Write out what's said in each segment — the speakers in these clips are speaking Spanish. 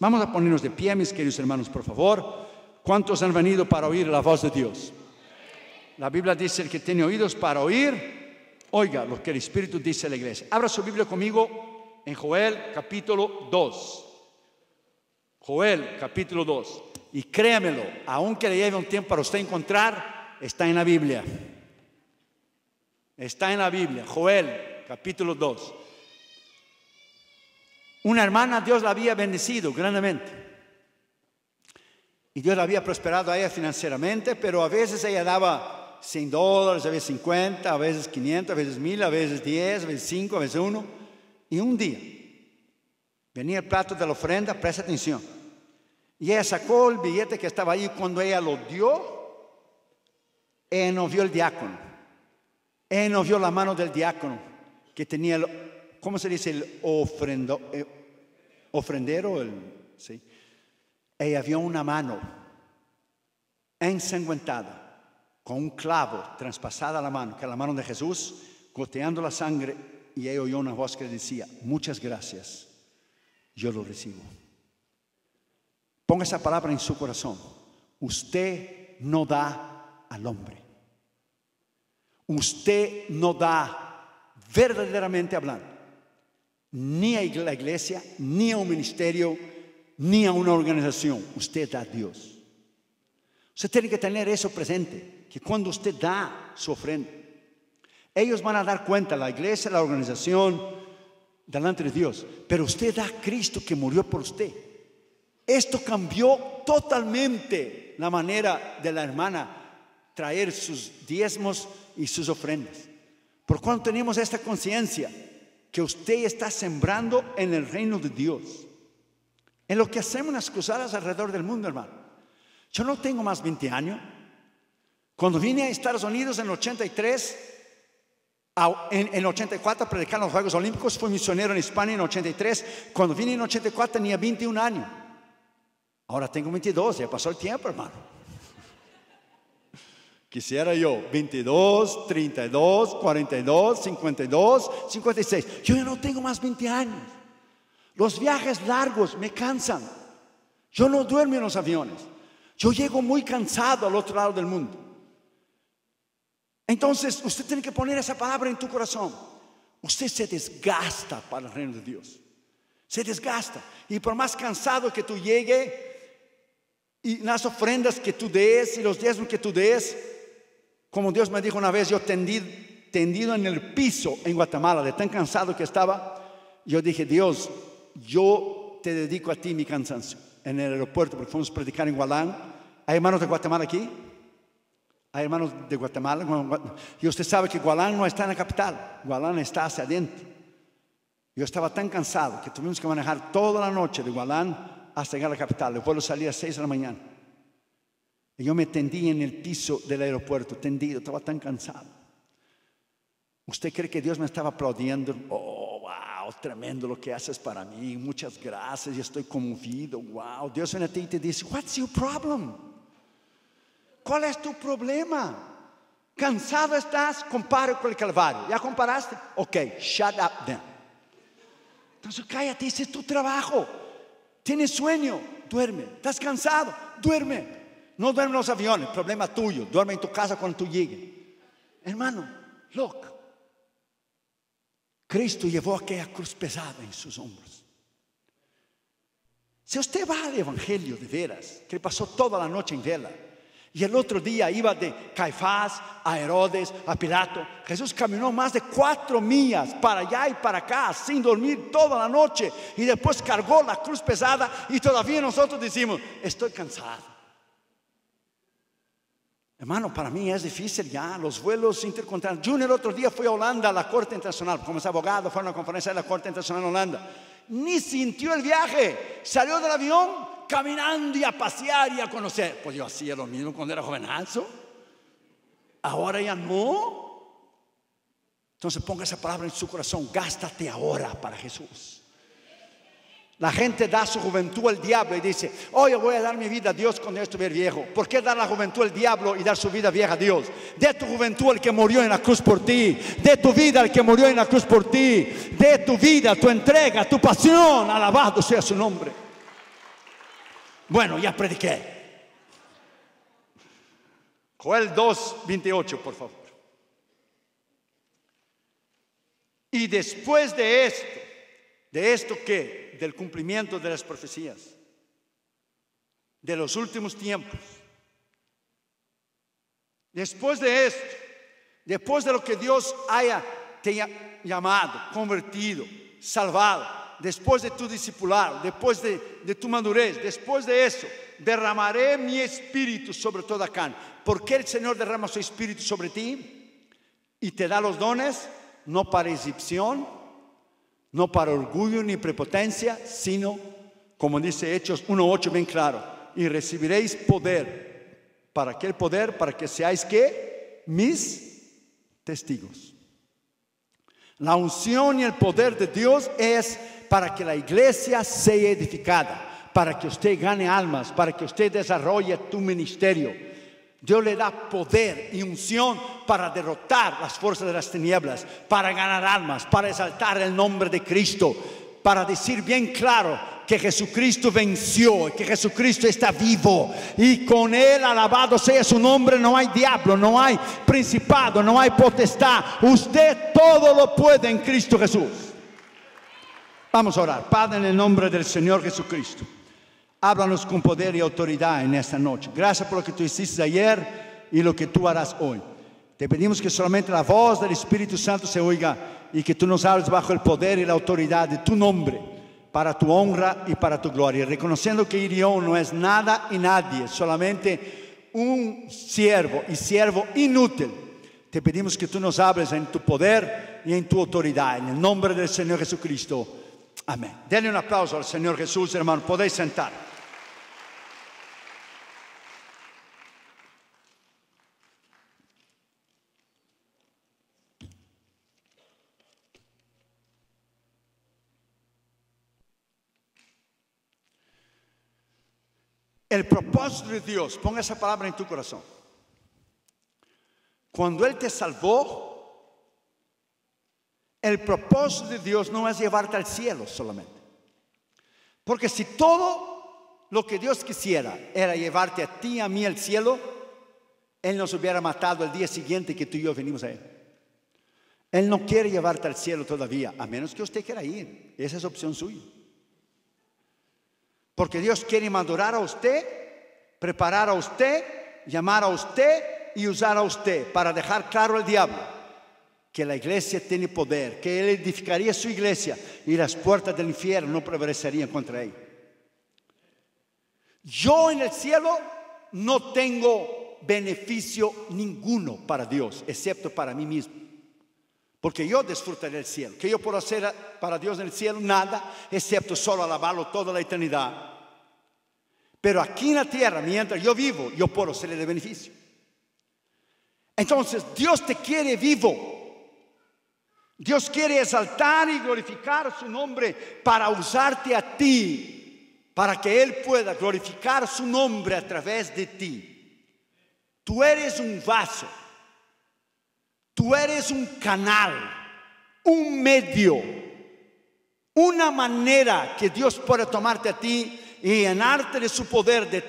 Vamos a ponernos de pie, mis queridos hermanos, por favor. ¿Cuántos han venido para oír la voz de Dios? La Biblia dice: el que tiene oídos para oír, oiga lo que el Espíritu dice a la iglesia. Abra su Biblia conmigo en Joel capítulo 2. Joel capítulo 2. Y créamelo, aunque le lleve un tiempo para usted encontrar, está en la Biblia. Está en la Biblia, Joel capítulo 2. Una hermana, Dios la había bendecido grandemente y Dios la había prosperado a ella financieramente, pero a veces ella daba $100, a veces 50, a veces 500, a veces 1000, a veces 10, a veces 5, a veces 1. Y un día venía el plato de la ofrenda, presta atención, y ella sacó el billete que estaba ahí. Cuando ella lo dio, ella no vio el diácono, ella no vio la mano del diácono que tenía el, ¿cómo se dice? El ofrendero. ¿Sí? Ella vio una mano ensangrentada con un clavo traspasada la mano, que era la mano de Jesús, goteando la sangre, y ella oyó una voz que le decía: muchas gracias, yo lo recibo. Ponga esa palabra en su corazón: usted no da al hombre, usted no da, verdaderamente hablando, ni a la iglesia, ni a un ministerio, ni a una organización. Usted da a Dios. Usted tiene que tener eso presente, que cuando usted da su ofrenda, ellos van a dar cuenta, la iglesia, la organización, delante de Dios. Pero usted da a Cristo que murió por usted. Esto cambió totalmente la manera de la hermana traer sus diezmos y sus ofrendas. Por cuanto tenemos esta conciencia que usted está sembrando en el reino de Dios. En lo que hacemos las cruzadas alrededor del mundo, hermano. Yo no tengo más 20 años. Cuando vine a Estados Unidos en el 83, en el 84 predicar los Juegos Olímpicos, fui misionero en España en el 83. Cuando vine en el 84 tenía 21 años. Ahora tengo 22, ya pasó el tiempo, hermano. Quisiera yo 22, 32, 42, 52, 56. Yo ya no tengo más 20 años. Los viajes largos me cansan. Yo no duermo en los aviones. Yo llego muy cansado al otro lado del mundo. Entonces usted tiene que poner esa palabra en tu corazón. Usted se desgasta para el reino de Dios. Se desgasta. Y por más cansado que tú llegues, y las ofrendas que tú des y los diezmos que tú des, como Dios me dijo una vez, yo tendido en el piso en Guatemala, de tan cansado que estaba, yo dije: Dios, yo te dedico a ti mi cansancio. En el aeropuerto, porque fuimos a predicar en Gualán. ¿Hay hermanos de Guatemala aquí? ¿Hay hermanos de Guatemala? Y usted sabe que Gualán no está en la capital, Gualán está hacia adentro. Yo estaba tan cansado que tuvimos que manejar toda la noche de Gualán hasta llegar a la capital. El vuelo salía a 6 de la mañana. Y yo me tendí en el piso del aeropuerto, tendido, estaba tan cansado. ¿Usted cree que Dios me estaba aplaudiendo? Oh, wow, tremendo lo que haces para mí, muchas gracias, yo estoy conmovido, wow. Dios viene a ti y te dice: what's your problem? ¿Cuál es tu problema? ¿Cansado estás? Comparo con el Calvario. ¿Ya comparaste? Ok, shut up then. Entonces cállate, ese es tu trabajo. Tienes sueño, duerme. Estás cansado, duerme. No duerme en los aviones, problema tuyo. Duerme en tu casa cuando tú llegues. Hermano, look, Cristo llevó aquella cruz pesada en sus hombros. Si usted va al evangelio de veras, que pasó toda la noche en vela, y el otro día iba de Caifás a Herodes, a Pilato, Jesús caminó más de 4 millas para allá y para acá, sin dormir toda la noche, y después cargó la cruz pesada, y todavía nosotros decimos: estoy cansado. Hermano, para mí es difícil ya los vuelos intercontinentales. Yo el otro día fui a Holanda, a la Corte Internacional, como es abogado, fue a una conferencia de la Corte Internacional en Holanda. Ni sintió el viaje, salió del avión caminando y a pasear y a conocer. Pues yo hacía lo mismo cuando era jovenazo, ahora ya no. Entonces ponga esa palabra en su corazón: gástate ahora para Jesús. La gente da su juventud al diablo y dice: oh, yo voy a dar mi vida a Dios cuando yo estuviera viejo. ¿Por qué dar la juventud al diablo y dar su vida vieja a Dios? De tu juventud al que murió en la cruz por ti, de tu vida al que murió en la cruz por ti, de tu vida, tu entrega, tu pasión, alabado sea su nombre. Bueno, ya prediqué. Joel 2:28, por favor. Y después de esto, ¿qué? Del cumplimiento de las profecías, de los últimos tiempos. Después de esto, después de lo que Dios te haya llamado, convertido, salvado, después de tu discipulado, después de tu madurez, después de eso, derramaré mi espíritu sobre toda carne. ¿Por qué el Señor derrama su espíritu sobre ti? Y te da los dones, no para exhibición, no para orgullo ni prepotencia, sino, como dice Hechos 1:8 bien claro, y recibiréis poder. ¿Para qué el poder? Para que seáis, ¿qué? Mis testigos. La unción y el poder de Dios es para que la iglesia sea edificada, para que usted gane almas, para que usted desarrolle tu ministerio. Dios le da poder y unción para derrotar las fuerzas de las tinieblas, para ganar almas, para exaltar el nombre de Cristo, para decir bien claro que Jesucristo venció, que Jesucristo está vivo y con Él alabado sea su nombre. No hay diablo, no hay principado, no hay potestad. Usted todo lo puede en Cristo Jesús. Vamos a orar. Padre, en el nombre del Señor Jesucristo, háblanos con poder y autoridad en esta noche. Gracias por lo que tú hiciste ayer y lo que tú harás hoy. Te pedimos que solamente la voz del Espíritu Santo se oiga y que tú nos hables bajo el poder y la autoridad de tu nombre, para tu honra y para tu gloria, reconociendo que Irión no es nada y nadie, solamente un siervo y siervo inútil. Te pedimos que tú nos hables en tu poder y en tu autoridad, en el nombre del Señor Jesucristo. Amén. Denle un aplauso al Señor Jesús, hermano. Podéis sentar. El propósito de Dios, ponga esa palabra en tu corazón. Cuando Él te salvó, el propósito de Dios no es llevarte al cielo solamente. Porque si todo lo que Dios quisiera era llevarte a ti y a mí al cielo, Él nos hubiera matado el día siguiente que tú y yo venimos a Él. Él no quiere llevarte al cielo todavía, a menos que usted quiera ir. Esa es opción suya. Porque Dios quiere madurar a usted, preparar a usted, llamar a usted y usar a usted para dejar claro al diablo que la iglesia tiene poder, que Él edificaría su iglesia y las puertas del infierno no prevalecerían contra ella. Yo en el cielo no tengo beneficio ninguno para Dios, excepto para mí mismo. Porque yo disfrutaré del cielo. ¿Qué yo puedo hacer para Dios en el cielo? Nada, excepto solo alabarlo toda la eternidad. Pero aquí en la tierra, mientras yo vivo, yo puedo serle de beneficio. Entonces, Dios te quiere vivo. Dios quiere exaltar y glorificar su nombre para usarte a ti, para que Él pueda glorificar su nombre a través de ti. Tú eres un vaso. Tú eres un canal, un medio, una manera que Dios puede tomarte a ti y llenarte de su poder de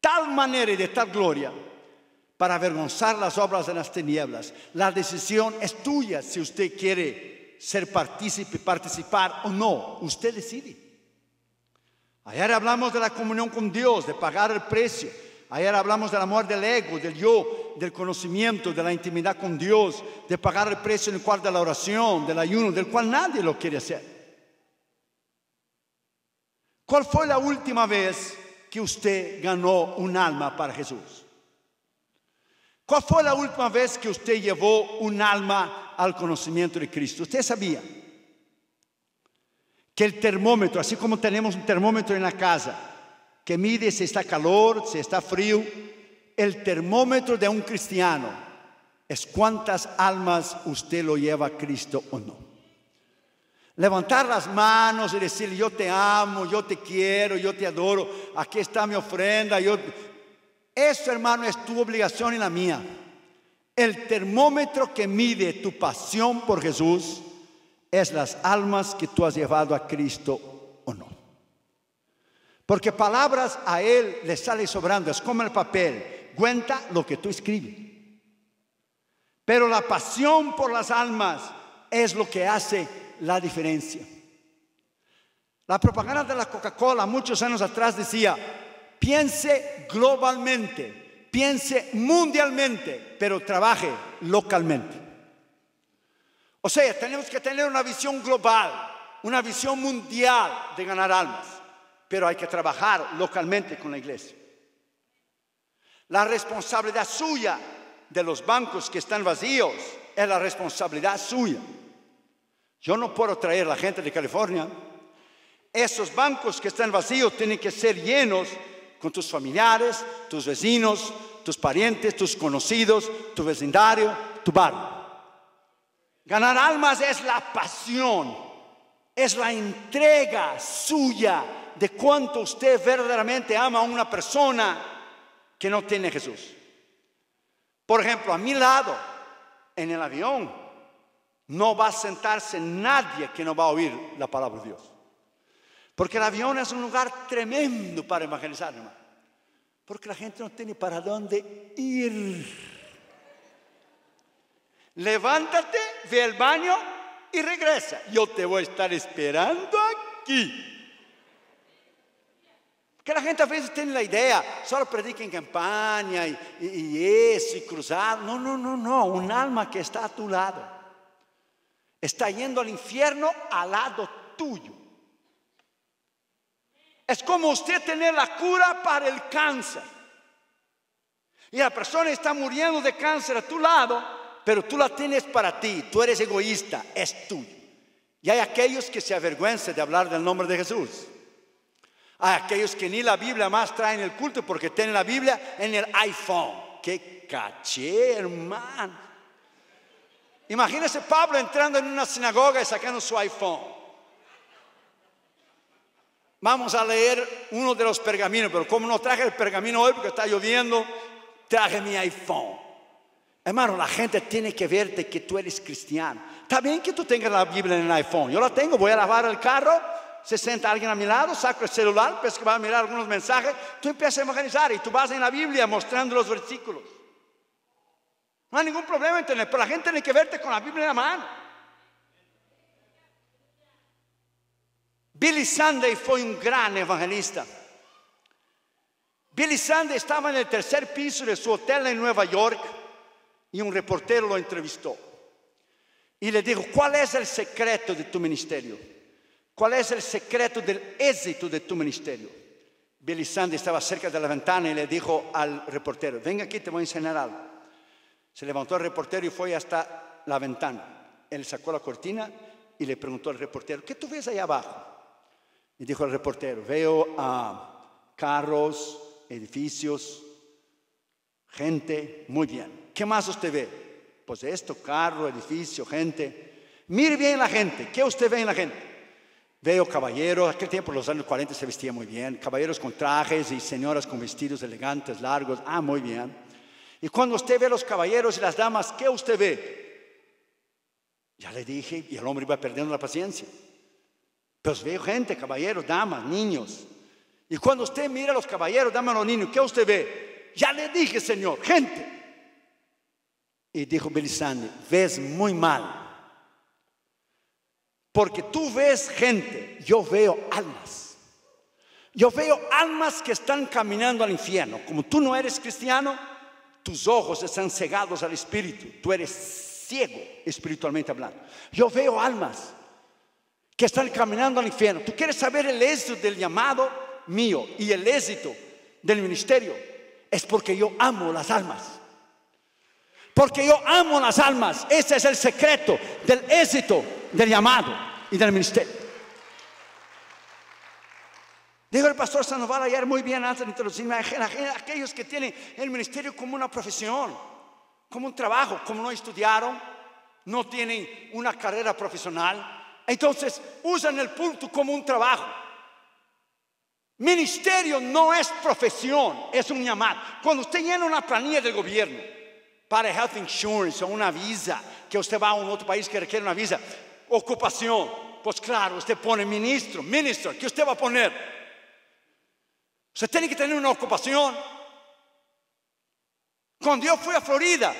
tal manera y de tal gloria para avergonzar las obras de las tinieblas. La decisión es tuya si usted quiere ser partícipe, participar o no. Usted decide. Ayer hablamos de la comunión con Dios, de pagar el precio. Ayer hablamos del amor del ego, del yo, del conocimiento, de la intimidad con Dios, de pagar el precio en el cual de la oración, del ayuno, del cual nadie lo quiere hacer. ¿Cuál fue la última vez que usted ganó un alma para Jesús? ¿Cuál fue la última vez que usted llevó un alma al conocimiento de Cristo? Usted sabía que el termómetro, así como tenemos un termómetro en la casa, que mide si está calor, si está frío. El termómetro de un cristiano es cuántas almas usted lo lleva a Cristo o no. Levantar las manos y decir: yo te amo, yo te quiero, yo te adoro, aquí está mi ofrenda. Eso, hermano, es tu obligación y la mía. El termómetro que mide tu pasión por Jesús es las almas que tú has llevado a Cristo o no. Porque palabras a él le salen sobrando. Es como el papel. Cuenta lo que tú escribes. Pero la pasión por las almas es lo que hace la diferencia. La propaganda de la Coca-Cola muchos años atrás decía: piense globalmente, piense mundialmente, pero trabaje localmente. O sea, tenemos que tener una visión global, una visión mundial de ganar almas, pero hay que trabajar localmente con la iglesia. La responsabilidad suya de los bancos que están vacíos es la responsabilidad suya. Yo no puedo traer a la gente de California. Esos bancos que están vacíos tienen que ser llenos con tus familiares, tus vecinos, tus parientes, tus conocidos, tu vecindario, tu barrio. Ganar almas es la pasión, es la entrega suya de cuánto usted verdaderamente ama a una persona que no tiene a Jesús. Por ejemplo, a mi lado, en el avión, no va a sentarse nadie que no va a oír la palabra de Dios. Porque el avión es un lugar tremendo para evangelizar, hermano. Porque la gente no tiene para dónde ir. Levántate, ve al baño y regresa. Yo te voy a estar esperando aquí. Que la gente a veces tiene la idea, solo prediquen campaña y eso y cruzado. No, no, no, no. Un alma que está a tu lado está yendo al infierno al lado tuyo. Es como usted tener la cura para el cáncer. Y la persona está muriendo de cáncer a tu lado, pero tú la tienes para ti. Tú eres egoísta, es tuyo. Y hay aquellos que se avergüenzan de hablar del nombre de Jesús. A aquellos que ni la Biblia más traen el culto porque tienen la Biblia en el iPhone. ¡Qué caché, hermano! Imagínese Pablo entrando en una sinagoga y sacando su iPhone. Vamos a leer uno de los pergaminos, pero como no traje el pergamino hoy porque está lloviendo, traje mi iPhone. Hermano, la gente tiene que verte que tú eres cristiano. Está bien que tú tengas la Biblia en el iPhone. Yo la tengo, voy a lavar el carro. Se sienta alguien a mi lado, saco el celular, empiezo a mirar algunos mensajes, tú empiezas a evangelizar y tú vas en la Biblia mostrando los versículos. No hay ningún problema en tener, pero la gente tiene que verte con la Biblia en la mano. Billy Sunday fue un gran evangelista. Billy Sunday estaba en el tercer piso de su hotel en Nueva York y un reportero lo entrevistó. Y le dijo: ¿cuál es el secreto de tu ministerio? ¿Cuál es el secreto del éxito de tu ministerio? Billy Sunday estaba cerca de la ventana y le dijo al reportero: venga aquí, te voy a enseñar algo. Se levantó el reportero y fue hasta la ventana. Él sacó la cortina y le preguntó al reportero: ¿qué tú ves ahí abajo? Y dijo el reportero: veo a carros, edificios, gente. Muy bien. ¿Qué más usted ve? Pues esto, carro, edificio, gente. Mire bien la gente. ¿Qué usted ve en la gente? Veo caballeros. Aquel tiempo, los años 40, se vestía muy bien. Caballeros con trajes y señoras con vestidos elegantes, largos. Ah, muy bien. Y cuando usted ve a los caballeros y las damas, ¿qué usted ve? Ya le dije, y el hombre iba perdiendo la paciencia. Pues veo gente, caballeros, damas, niños. Y cuando usted mira a los caballeros, damas, los niños, ¿qué usted ve? Ya le dije, señor, gente. Y dijo Billy Sunday: ves muy mal. Porque tú ves gente, yo veo almas. Yo veo almas que están caminando al infierno. Como tú no eres cristiano, tus ojos están cegados al espíritu. Tú eres ciego espiritualmente hablando. Yo veo almas que están caminando al infierno. Tú quieres saber el éxito del llamado mío y el éxito del ministerio. Es porque yo amo las almas. Porque yo amo las almas. Ese es el secreto del éxito del llamado y del ministerio. Dijo el pastor Sandoval ayer muy bien antes de introducirme: aquellos que tienen el ministerio como una profesión, como un trabajo, como no estudiaron, no tienen una carrera profesional, entonces usan el culto como un trabajo. Ministerio no es profesión, es un llamado. Cuando usted llena una planilla del gobierno para health insurance o una visa, que usted va a un otro país que requiere una visa, ocupación, pues claro, usted pone ministro, ¿qué usted va a poner? Usted tiene que tener una ocupación. Cuando yo fui a Florida,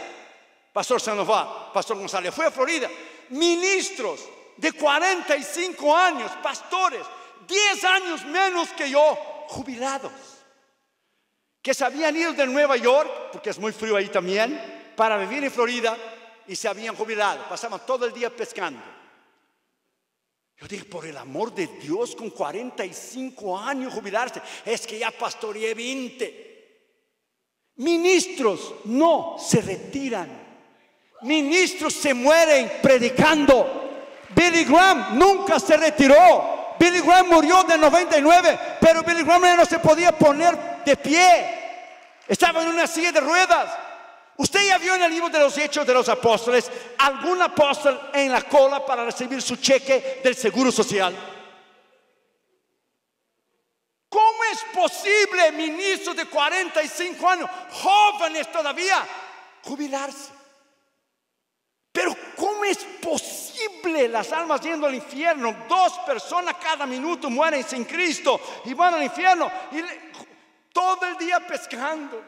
Pastor Sandoval, Pastor González, fui a Florida, ministros de 45 años, pastores, 10 años menos que yo, jubilados, que se habían ido de Nueva York, porque es muy frío ahí también, para vivir en Florida, y se habían jubilado, pasaban todo el día pescando. Yo dije, por el amor de Dios, con 45 años jubilarse, es que ya pastoreé 20. Ministros no se retiran, ministros se mueren predicando. Billy Graham nunca se retiró. Billy Graham murió de 99, pero Billy Graham no se podía poner de pie, estaba en una silla de ruedas. Usted ya vio en el libro de los Hechos de los Apóstoles algún apóstol en la cola para recibir su cheque del Seguro Social. ¿Cómo es posible, ministros de 45 años, jóvenes todavía, jubilarse? Pero ¿cómo es posible las almas yendo al infierno? 2 personas cada minuto mueren sin Cristo y van al infierno, y todo el día pescando.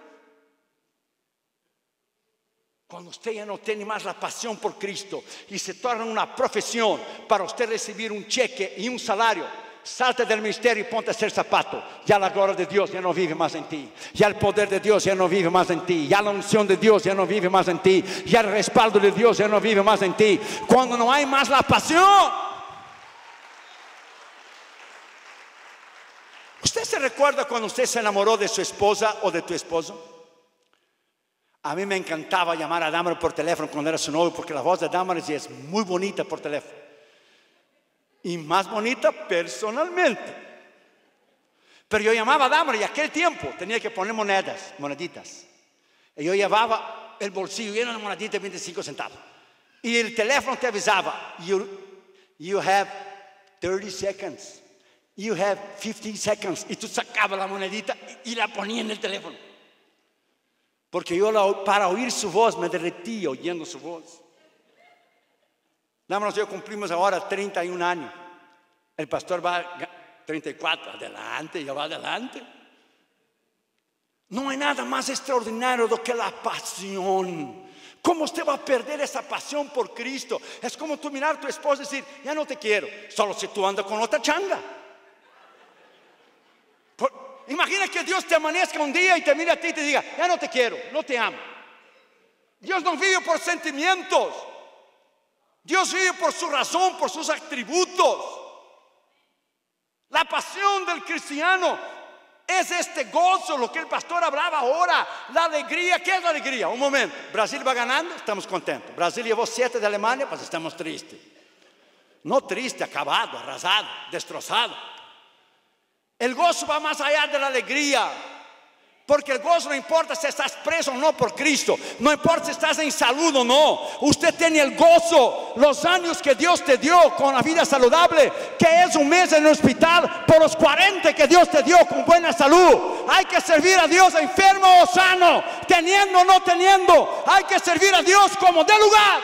Cuando usted ya no tiene más la pasión por Cristo y se torna una profesión para usted recibir un cheque y un salario, salte del ministerio y ponte a hacer zapato. Ya la gloria de Dios ya no vive más en ti, ya el poder de Dios ya no vive más en ti, ya la unción de Dios ya no vive más en ti, ya el respaldo de Dios ya no vive más en ti. Cuando no hay más la pasión. ¿Usted se recuerda cuando usted se enamoró de su esposa o de tu esposo? A mí me encantaba llamar a Damaris por teléfono cuando era su novio, porque la voz de Damaris es muy bonita por teléfono. Y más bonita personalmente. Pero yo llamaba a Damaris, y aquel tiempo tenía que poner monedas, moneditas. Y yo llevaba el bolsillo lleno de moneditas de 25 centavos. Y el teléfono te avisaba, you have 30 seconds, you have 15 seconds. Y tú sacabas la monedita y la ponías en el teléfono. Porque yo para oír su voz me derretía oyendo su voz. Dámonos, yo cumplimos ahora 31 años. El pastor va 34, adelante, ya va adelante. No hay nada más extraordinario do que la pasión. ¿Cómo usted va a perder esa pasión por Cristo? Es como tú mirar a tu esposa y decir, ya no te quiero, solo si tú andas con otra changa. Imagina que Dios te amanezca un día y te mire a ti y te diga, ya no te quiero, no te amo. Dios no vive por sentimientos. Dios vive por su razón, por sus atributos. La pasión del cristiano es este gozo, lo que el pastor hablaba ahora. La alegría, ¿qué es la alegría? Un momento, Brasil va ganando, estamos contentos. Brasil llevó 7 de Alemania, pues estamos tristes. No triste, acabado, arrasado, destrozado. El gozo va más allá de la alegría. Porque el gozo no importa si estás preso o no por Cristo. No importa si estás en salud o no. Usted tiene el gozo. Los años que Dios te dio con la vida saludable, que es un mes en el hospital, por los 40 que Dios te dio con buena salud. Hay que servir a Dios enfermo o sano, teniendo o no teniendo. Hay que servir a Dios como de lugar.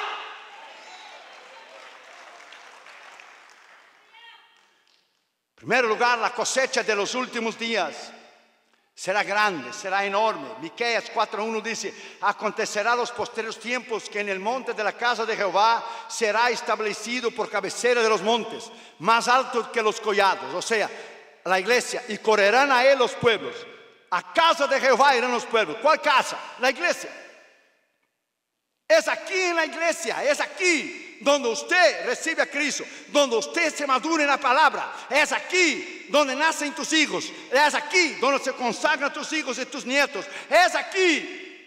En primer lugar, la cosecha de los últimos días será grande, será enorme. Miqueas 4:1 dice, acontecerá los posteriores tiempos que en el monte de la casa de Jehová será establecido por cabecera de los montes, más alto que los collados, o sea, la iglesia, y correrán a él los pueblos. A casa de Jehová irán los pueblos. ¿Cuál casa? La iglesia. Es aquí en la iglesia, es aquí donde usted recibe a Cristo, donde usted se madura en la palabra. Es aquí donde nacen tus hijos, es aquí donde se consagran tus hijos y tus nietos. Es aquí.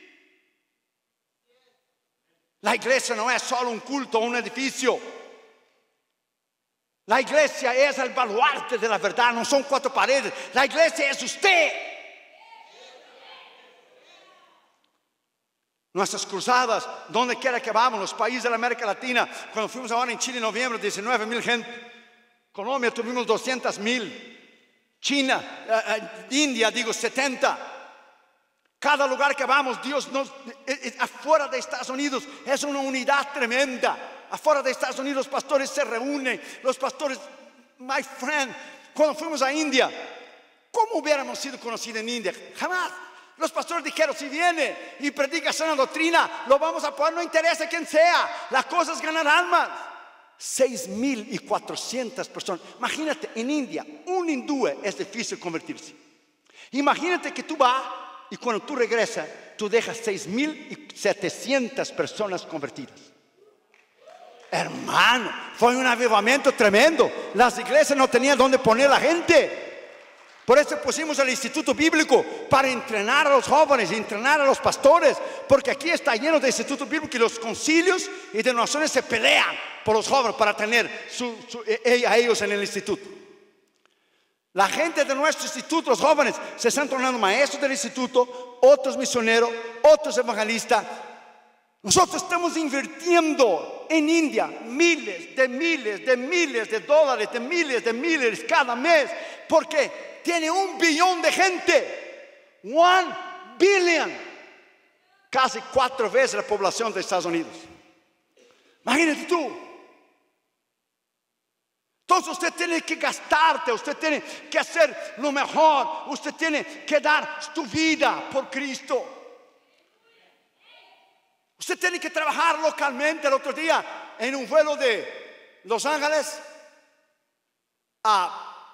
La iglesia no es solo un culto o un edificio. La iglesia es el baluarte de la verdad, no son 4 paredes. La iglesia es usted. Nuestras cruzadas, donde quiera que vamos, los países de la América Latina. Cuando fuimos ahora en Chile en noviembre, 19,000 gente. Colombia tuvimos 200,000. China, India, digo 70. Cada lugar que vamos, Dios nos... afuera de Estados Unidos es una unidad tremenda. Afuera de Estados Unidos los pastores se reúnen. Los pastores, my friend, cuando fuimos a India... ¿Cómo hubiéramos sido conocidos en India? Jamás. Los pastores dijeron, si viene y predica sana doctrina, lo vamos a apoyar, no interesa quién sea. Las cosas ganan almas. 6,400 personas. Imagínate, en India, un hindú es difícil convertirse. Imagínate que tú vas y cuando tú regresas, tú dejas 6,700 personas convertidas. Hermano, fue un avivamiento tremendo. Las iglesias no tenían dónde poner la gente. Por eso pusimos el instituto bíblico, para entrenar a los jóvenes, entrenar a los pastores, porque aquí está lleno de instituto bíblico y los concilios y denominaciones se pelean por los jóvenes para tener a ellos en el instituto. La gente de nuestro instituto, los jóvenes, se están tornando maestros del instituto, otros misioneros, otros evangelistas. Nosotros estamos invirtiendo en India miles de dólares, de miles cada mes, porque tiene 1 billón de gente. 1 billion. Casi 4 veces la población de Estados Unidos. Imagínate tú. Entonces usted tiene que gastarte, usted tiene que hacer lo mejor, usted tiene que dar tu vida por Cristo. Usted tiene que trabajar localmente. El otro día, en un vuelo de Los Ángeles a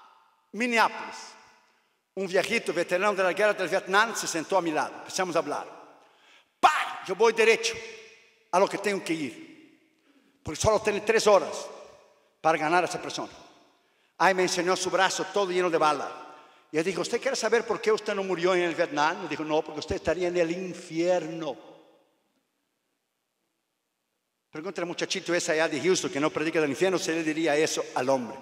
Minneapolis, un viejito veterano de la guerra del Vietnam se sentó a mi lado. Empezamos a hablar. ¡Pah! Yo voy derecho a lo que tengo que ir, porque solo tiene 3 horas para ganar a esa persona. Ahí me enseñó su brazo todo lleno de bala. Y él dijo, ¿usted quiere saber por qué usted no murió en el Vietnam? Me dijo, no, porque usted estaría en el infierno. Pregúntale al muchachito ese allá de Houston que no predica del infierno si le diría eso al hombre.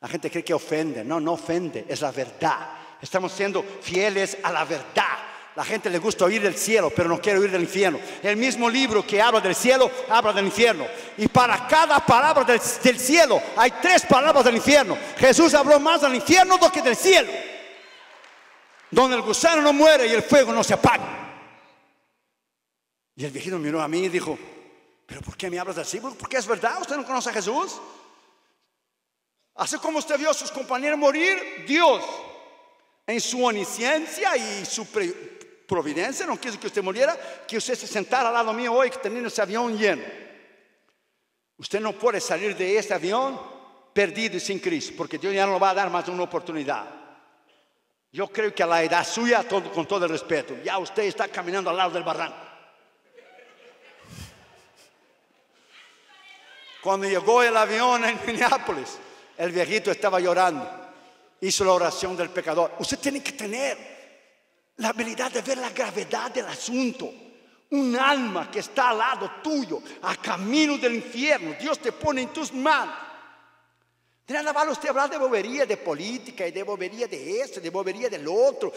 La gente cree que ofende. No, no ofende, es la verdad. Estamos siendo fieles a la verdad. La gente le gusta oír del cielo, pero no quiere oír del infierno. El mismo libro que habla del cielo, habla del infierno. Y para cada palabra del cielo hay 3 palabras del infierno. Jesús habló más del infierno do que del cielo, donde el gusano no muere y el fuego no se apaga. Y el viejito miró a mí y dijo, ¿pero por qué me hablas así? Porque es verdad, usted no conoce a Jesús. Así como usted vio a sus compañeros morir, Dios en su omnisciencia y su providencia no quiso que usted muriera, que usted se sentara al lado mío hoy, que teniendo ese avión lleno. Usted no puede salir de este avión perdido y sin Cristo, porque Dios ya no va a dar más una oportunidad. Yo creo que a la edad suya, con todo el respeto, ya usted está caminando al lado del barranco. Cuando llegó el avión en Minneapolis, el viejito estaba llorando. Hizo la oración del pecador. Usted tiene que tener la habilidad de ver la gravedad del asunto. Un alma que está al lado tuyo, a camino del infierno, Dios te pone en tus manos. De nada vale usted hablar de bobería, de política, y de bobería de esto, de bobería del otro.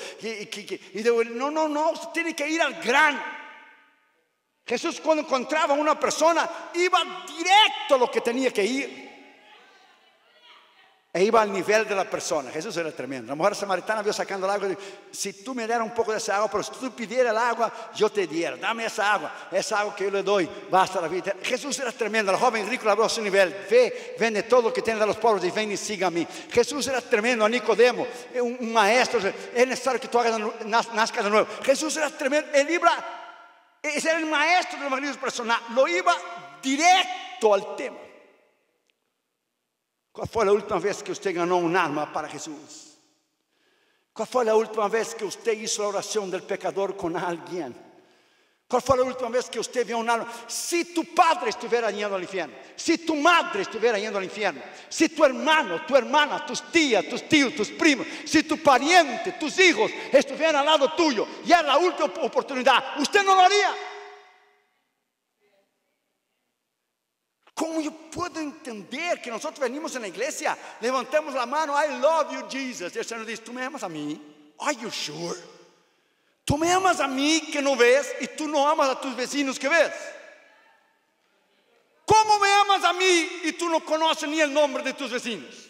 No, no, no, usted tiene que ir al grano. Jesús, cuando encontraba a una persona, iba directo a lo que tenía que ir. E iba al nivel de la persona. Jesús era tremendo. La mujer samaritana vio sacando el agua y dijo, si tú me dieras un poco de esa agua, pero si tú pidieras el agua, yo te diera. Dame esa agua que yo le doy, basta la vida. Jesús era tremendo. La joven rica habló a su nivel. Ve, vende todo lo que tiene a los pobres y ven y siga a mí. Jesús era tremendo. A Nicodemo, un maestro, es necesario que tú nazcas de nuevo. Jesús era tremendo. Él era el maestro del evangelismo personal. Lo iba directo al tema. ¿Cuál fue la última vez que usted ganó un alma para Jesús? ¿Cuál fue la última vez que usted hizo la oración del pecador con alguien? ¿Cuál fue la última vez que usted vio un alma? Si tu padre estuviera yendo al infierno, si tu madre estuviera yendo al infierno, si tu hermano, tu hermana, tus tías, tus tíos, tus primos, si tu pariente, tus hijos estuvieran al lado tuyo, ya era la última oportunidad, usted no lo haría. ¿Cómo yo puedo entender que nosotros venimos en la iglesia, levantamos la mano, I love you Jesus, y el Señor dice, ¿tú me amas a mí? Are you sure? ¿Tú me amas a mí que no ves y tú no amas a tus vecinos que ves? ¿Cómo me amas a mí y tú no conoces ni el nombre de tus vecinos?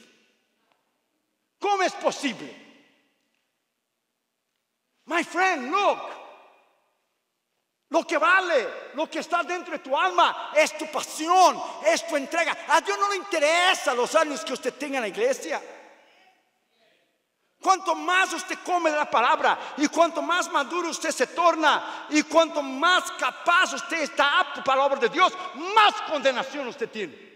¿Cómo es posible? My friend, look. Lo que vale, lo que está dentro de tu alma es tu pasión, es tu entrega. A Dios no le interesa los años que usted tenga en la iglesia. Cuanto más usted come de la palabra y cuanto más maduro usted se torna y cuanto más capaz usted está apto para la obra de Dios, más condenación usted tiene.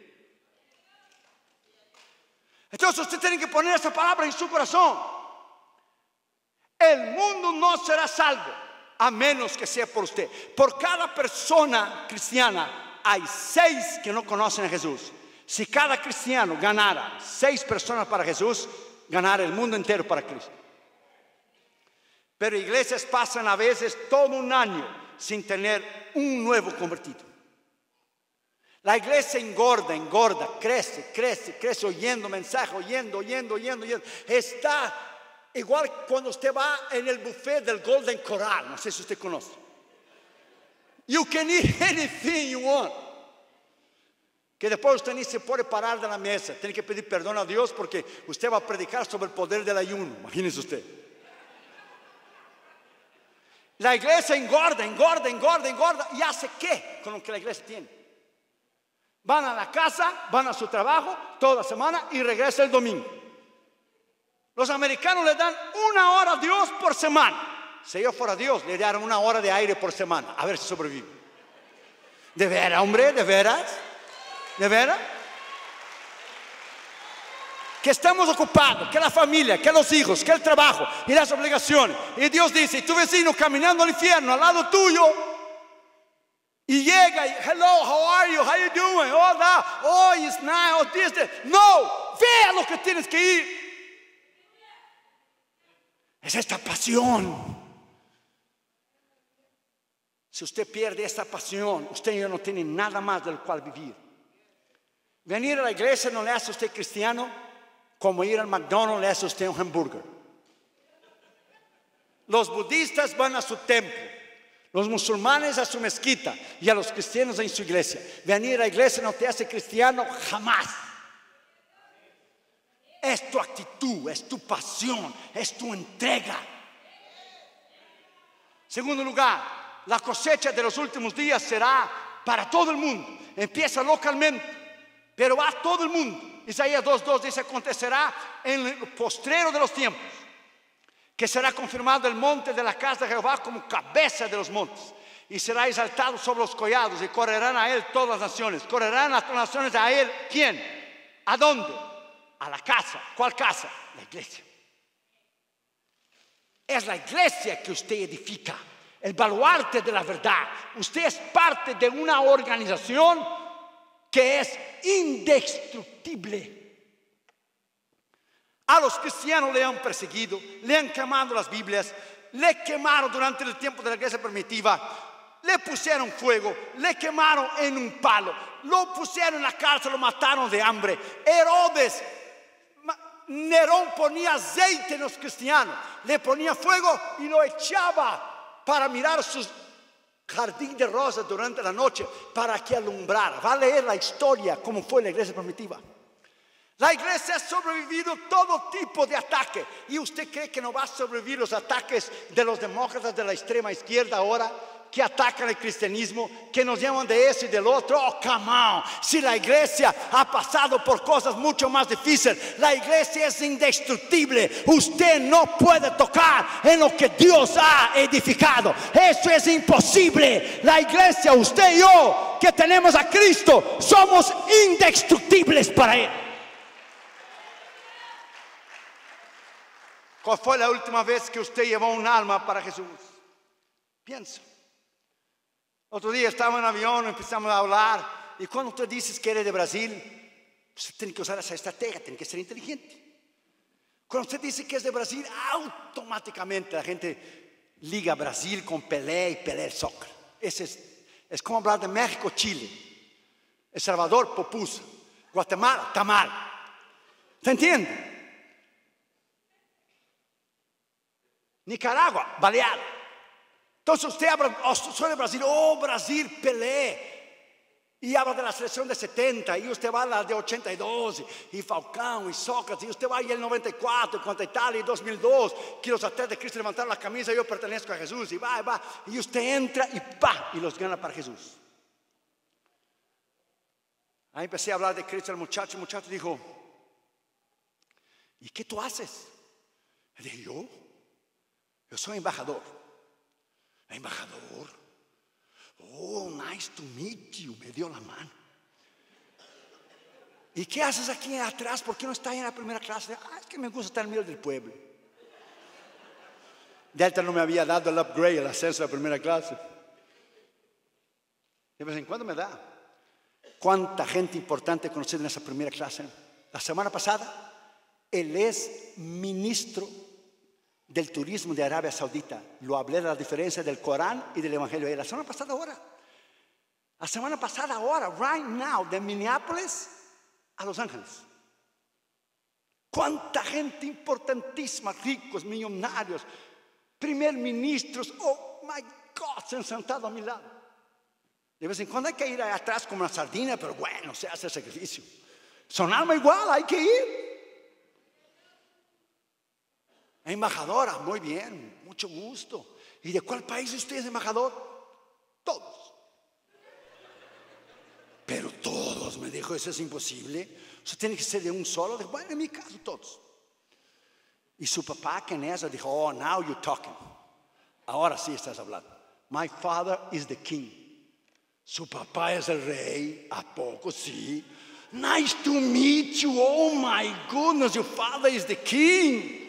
Entonces usted tiene que poner esa palabra en su corazón. El mundo no será salvo a menos que sea por usted. Por cada persona cristiana hay 6 que no conocen a Jesús. Si cada cristiano ganara 6 personas para Jesús, ganar el mundo entero para Cristo. Pero iglesias pasan a veces todo un año sin tener un nuevo convertido. La iglesia engorda, engorda, crece, crece, crece, oyendo mensajes, oyendo. Está igual cuando usted va en el buffet del Golden Corral, no sé si usted conoce. You can eat anything you want. Que después usted ni se puede parar de la mesa. Tiene que pedir perdón a Dios porque usted va a predicar sobre el poder del ayuno. Imagínese usted. La iglesia engorda. ¿Y hace qué con lo que la iglesia tiene? Van a la casa, van a su trabajo toda la semana y regresa el domingo. Los americanos le dan 1 hora a Dios por semana. Si yo fuera Dios, le daría 1 hora de aire por semana. A ver si sobrevive. De veras, hombre, de veras. ¿De veras? Que estamos ocupados, que la familia, que los hijos, que el trabajo y las obligaciones. Y Dios dice, y tu vecino caminando al infierno al lado tuyo. Y llega y, hello, how are you? How you doing? Oh, that. Oh, it's nice. Oh, this, this. No, ve a lo que tienes que ir. Es esta pasión. Si usted pierde esta pasión, usted ya no tiene nada más del cual vivir. Venir a la iglesia no le hace a usted cristiano como ir al McDonald's le hace a usted un hamburger. Los budistas van a su templo, los musulmanes a su mezquita y a los cristianos en su iglesia. Venir a la iglesia no te hace cristiano jamás. Es tu actitud, es tu pasión, es tu entrega. Segundo lugar, la cosecha de los últimos días será para todo el mundo. Empieza localmente, pero va a todo el mundo. Isaías 2:2 dice, acontecerá en el postrero de los tiempos, que será confirmado el monte de la casa de Jehová como cabeza de los montes, y será exaltado sobre los collados, y correrán a él todas las naciones. Correrán las naciones a él. ¿Quién? ¿A dónde? A la casa. ¿Cuál casa? La iglesia. Es la iglesia que usted edifica, el baluarte de la verdad. Usted es parte de una organización que es indestructible. A los cristianos le han perseguido, le han quemado las Biblias, le quemaron durante el tiempo de la iglesia primitiva, le pusieron fuego, le quemaron en un palo, lo pusieron en la cárcel, lo mataron de hambre. Herodes, Nerón ponía aceite en los cristianos, le ponía fuego y lo echaba para mirar sus jardín de rosas durante la noche para que alumbrara. Va a leer la historia como fue la iglesia primitiva. La iglesia ha sobrevivido todo tipo de ataque. ¿Y usted cree que no va a sobrevivir los ataques de los demócratas de la extrema izquierda ahora, que atacan el cristianismo, que nos llaman de eso y del otro? Oh, come on. Si la iglesia ha pasado por cosas mucho más difíciles, la iglesia es indestructible. Usted no puede tocar en lo que Dios ha edificado. Eso es imposible. La iglesia, usted y yo, que tenemos a Cristo, somos indestructibles para Él. ¿Cuál fue la última vez que usted llevó un alma para Jesús? Piensa. Otro día estaba en un avión, empezamos a hablar. Y cuando tú dices que eres de Brasil, usted tiene que usar esa estrategia, tiene que ser inteligente. Cuando usted dice que es de Brasil, automáticamente la gente liga Brasil con Pelé y Pelé el soccer. Es como hablar de México, Chile, El Salvador, pupusa, Guatemala, tamal. ¿Se entiende? Nicaragua, baleado. Entonces usted habla, soy de Brasil, oh Brasil, Pelé, y habla de la selección de 70, y usted va a la de 82, y Falcón, y Sócrates, y usted va ahí el 94, contra Italia, y 2002, que los atletas de Cristo levantaron la camisa, yo pertenezco a Jesús, y va, y usted entra, y pa, y los gana para Jesús. Ahí empecé a hablar de Cristo, el muchacho dijo, ¿y qué tú haces? Le dije, yo soy embajador. Embajador. Oh, nice to meet you. Me dio la mano. ¿Y qué haces aquí atrás? ¿Por qué no estás en la primera clase? Es que me gusta estar en medio del pueblo. Delta no me había dado el upgrade, el ascenso a la primera clase. De vez en cuando me da. ¿Cuánta gente importante conocí en esa primera clase? La semana pasada, él es ministro del turismo de Arabia Saudita. Lo hablé de la diferencia del Corán y del Evangelio. Y la semana pasada ahora. La semana pasada ahora, right now, de Minneapolis a Los Ángeles. Cuánta gente importantísima, ricos, millonarios, primer ministros, oh my God, se han sentado a mi lado. De vez en cuando hay que ir atrás como una sardina, pero bueno, se hace el sacrificio. Sonaba igual, hay que ir. Embajadora, muy bien, mucho gusto. ¿Y de cuál país usted es embajador? Todos. Pero todos, me dijo, eso es imposible. Eso tiene que ser de un solo. Dijo, bueno, en mi caso, todos. Y su papá, que en eso, dijo, oh, now you're talking. Ahora sí estás hablando. My father is the king. Su papá es el rey. ¿A poco? Sí. Nice to meet you. Oh, my goodness, your father is the king.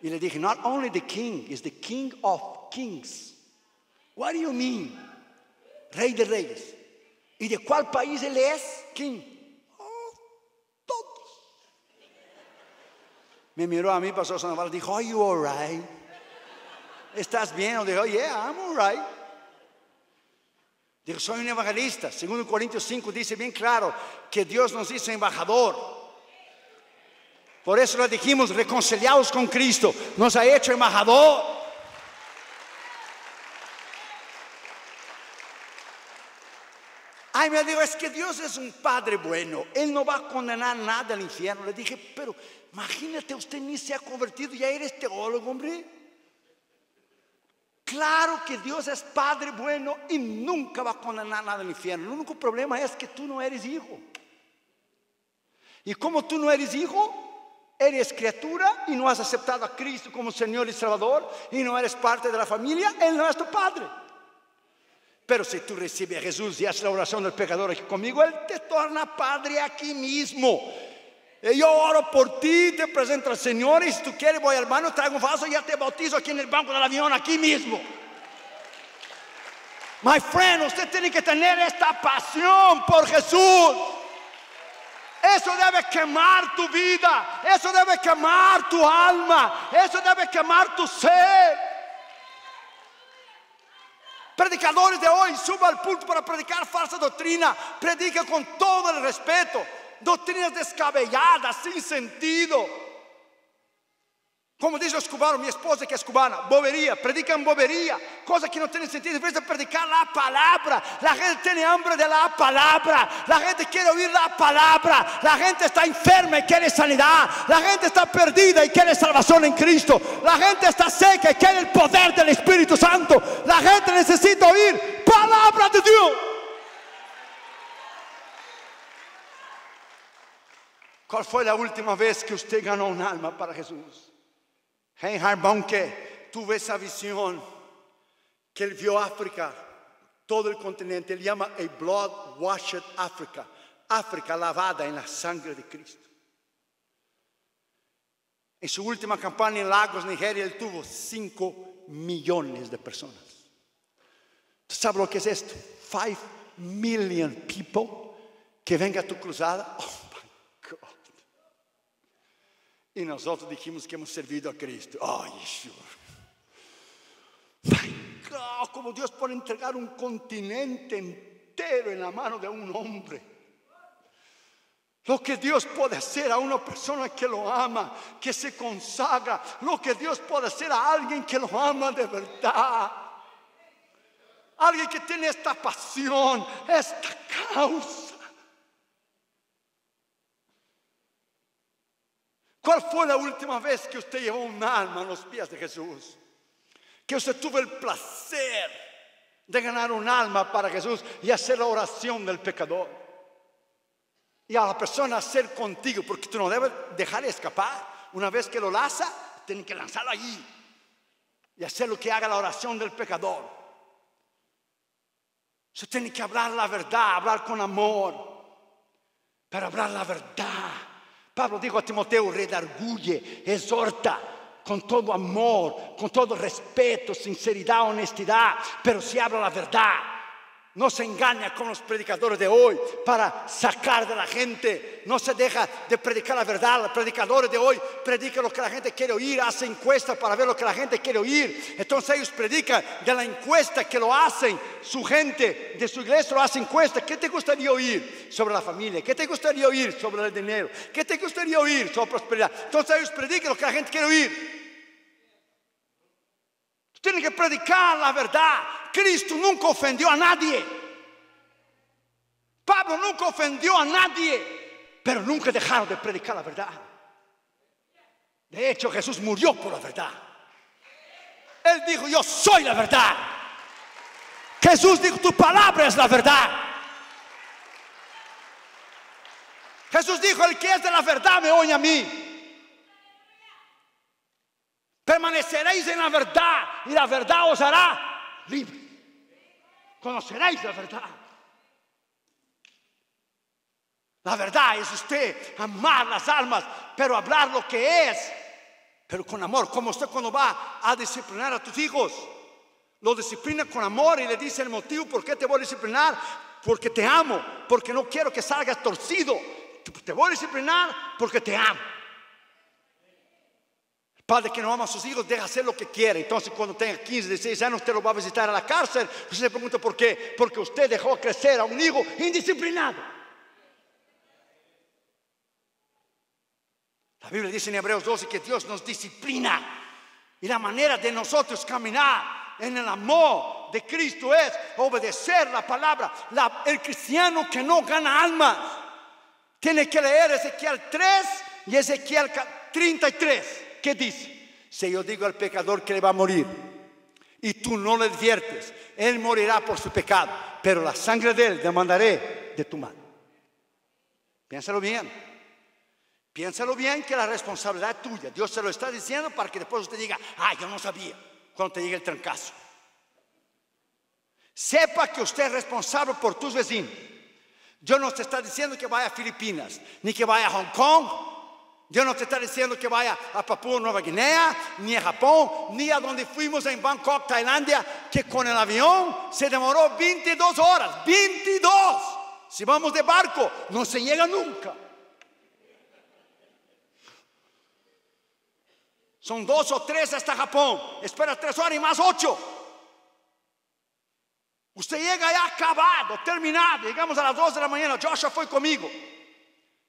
Y le dije, not only the king, is the king of kings. What do you mean? Rey de reyes. ¿Y de cuál país él es? King. Oh, todos. Me miró a mí, pasó Sandoval, dijo, are you all right? ¿Estás bien? Yo dije, oh, yeah, I'm all right. Dijo, soy un evangelista. Segundo Corintios 5 dice bien claro que Dios nos hizo embajador. Por eso le dijimos, reconciliados con Cristo, nos ha hecho embajador. Ay, me dijo, es que Dios es un padre bueno, Él no va a condenar nada al infierno. Le dije, pero imagínate, usted ni se ha convertido, ya eres teólogo, hombre. Claro que Dios es padre bueno y nunca va a condenar nada al infierno. El único problema es que tú no eres hijo. Y como tú no eres hijo, eres criatura y no has aceptado a Cristo como Señor y Salvador y no eres parte de la familia, Él no es tu Padre. Pero si tú recibes a Jesús y haces la oración del pecador aquí conmigo, Él te torna Padre aquí mismo. Y yo oro por ti, te presento al Señor y si tú quieres voy al baño, traigo un vaso y ya te bautizo aquí en el banco del avión, aquí mismo. My friend, usted tiene que tener esta pasión por Jesús. Eso debe quemar tu vida, eso debe quemar tu alma, eso debe quemar tu ser. Predicadores de hoy, suba al púlpito para predicar falsa doctrina, predica con todo el respeto, doctrinas descabelladas, sin sentido. Como dicen los cubanos, mi esposa que es cubana, bobería, predican bobería, cosas que no tienen sentido. En vez de predicar la palabra, la gente tiene hambre de la palabra, la gente quiere oír la palabra, la gente está enferma y quiere sanidad, la gente está perdida y quiere salvación en Cristo, la gente está seca y quiere el poder del Espíritu Santo, la gente necesita oír palabra de Dios. ¿Cuál fue la última vez que usted ganó un alma para Jesús? Reinhard Bonke tuvo esa visión que él vio África, todo el continente. Él llama a blood washed Africa, África lavada en la sangre de Cristo. En su última campaña en Lagos, Nigeria, él tuvo 5 millones de personas. ¿Tú sabes lo que es esto? 5 million people que venga a tu cruzada. Oh, my God. Y nosotros dijimos que hemos servido a Cristo. Ay, oh, como Dios puede entregar un continente entero en la mano de un hombre. Lo que Dios puede hacer a una persona que lo ama, que se consagra. Lo que Dios puede hacer a alguien que lo ama de verdad. Alguien que tiene esta pasión, esta causa. ¿Cuál fue la última vez que usted llevó un alma a los pies de Jesús? Que usted tuvo el placer de ganar un alma para Jesús y hacer la oración del pecador. Y a la persona hacer contigo, porque tú no debes dejar escapar. Una vez que lo lanza, tiene que lanzarlo allí y hacer lo que haga la oración del pecador. Se tiene que hablar la verdad, hablar con amor, pero hablar la verdad. Pablo dijo a Timoteo: redarguye, exhorta con todo amor, con todo respeto, sinceridad, honestidad, pero si habla la verdad. No se engaña con los predicadores de hoy para sacar de la gente. No se deja de predicar la verdad. Los predicadores de hoy predican lo que la gente quiere oír, hacen encuestas para ver lo que la gente quiere oír. Entonces ellos predican de la encuesta que lo hacen. Su gente de su iglesia lo hace encuesta. ¿Qué te gustaría oír sobre la familia? ¿Qué te gustaría oír sobre el dinero? ¿Qué te gustaría oír sobre prosperidad? Entonces ellos predican lo que la gente quiere oír. Tienen que predicar la verdad. Cristo nunca ofendió a nadie. Pablo nunca ofendió a nadie, pero nunca dejaron de predicar la verdad. De hecho, Jesús murió por la verdad. Él dijo: yo soy la verdad. Jesús dijo: tu palabra es la verdad. Jesús dijo: el que es de la verdad me oye a mí. Permaneceréis en la verdad y la verdad os hará libre. Conoceréis la verdad. La verdad es usted amar las almas, pero hablar lo que es, pero con amor. Como usted cuando va a disciplinar a tus hijos, lo disciplina con amor y le dice el motivo por qué te voy a disciplinar: porque te amo, porque no quiero que salgas torcido. Te voy a disciplinar porque te amo. Padre que no ama a sus hijos deja hacer lo que quiere. Entonces cuando tenga 15, 16 años usted lo va a visitar a la cárcel. Usted se pregunta por qué. Porque usted dejó crecer a un hijo indisciplinado. La Biblia dice en Hebreos 12 que Dios nos disciplina. Y la manera de nosotros caminar en el amor de Cristo es obedecer la palabra. El cristiano que no gana almas tiene que leer Ezequiel 3 y Ezequiel 33. ¿Qué dice? Si yo digo al pecador que le va a morir y tú no le adviertes, él morirá por su pecado, pero la sangre de él demandaré de tu mano. Piénsalo bien. Piénsalo bien, que la responsabilidad es tuya. Dios se lo está diciendo para que después usted diga: ah, yo no sabía, cuando te llegue el trancazo. Sepa que usted es responsable por tus vecinos. Dios no te está diciendo que vaya a Filipinas, ni que vaya a Hong Kong. Dios no te está diciendo que vaya a Papúa Nueva Guinea, ni a Japón, ni a donde fuimos en Bangkok, Tailandia, que con el avión se demoró 22 horas. 22. Si vamos de barco, no se llega nunca. Son 2 o 3 hasta Japón. Espera 3 horas y más 8. Usted llega ya acabado, terminado. Llegamos a las 2 de la mañana. Joshua fue conmigo.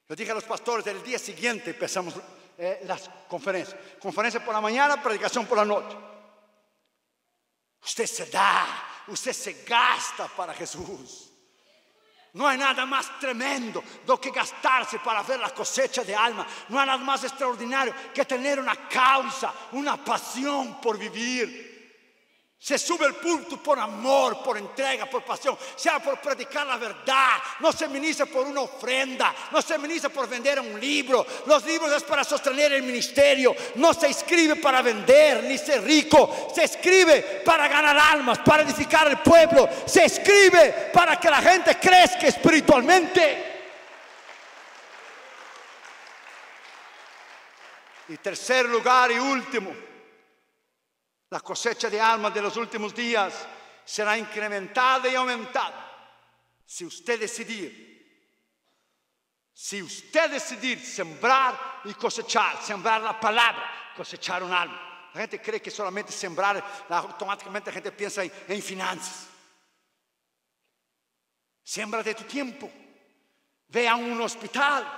Yo dije a los pastores: el día siguiente empezamos las conferencias. Conferencia por la mañana, predicación por la noche. Usted se da, usted se gasta para Jesús. No hay nada más tremendo do que gastarse para ver la cosecha de alma. No hay nada más extraordinario que tener una causa, una pasión por vivir. Se sube el púlpito por amor, por entrega, por pasión. Sea por predicar la verdad. No se ministra por una ofrenda. No se ministra por vender un libro. Los libros es para sostener el ministerio. No se escribe para vender ni ser rico. Se escribe para ganar almas, para edificar el pueblo. Se escribe para que la gente crezca espiritualmente. Y tercer lugar y último: la cosecha de almas de los últimos días será incrementada y aumentada si usted decidir sembrar y cosechar. Sembrar la palabra, cosechar un alma. La gente cree que solamente sembrar, automáticamente la gente piensa en finanzas. Siembra de tu tiempo. Ve a un hospital.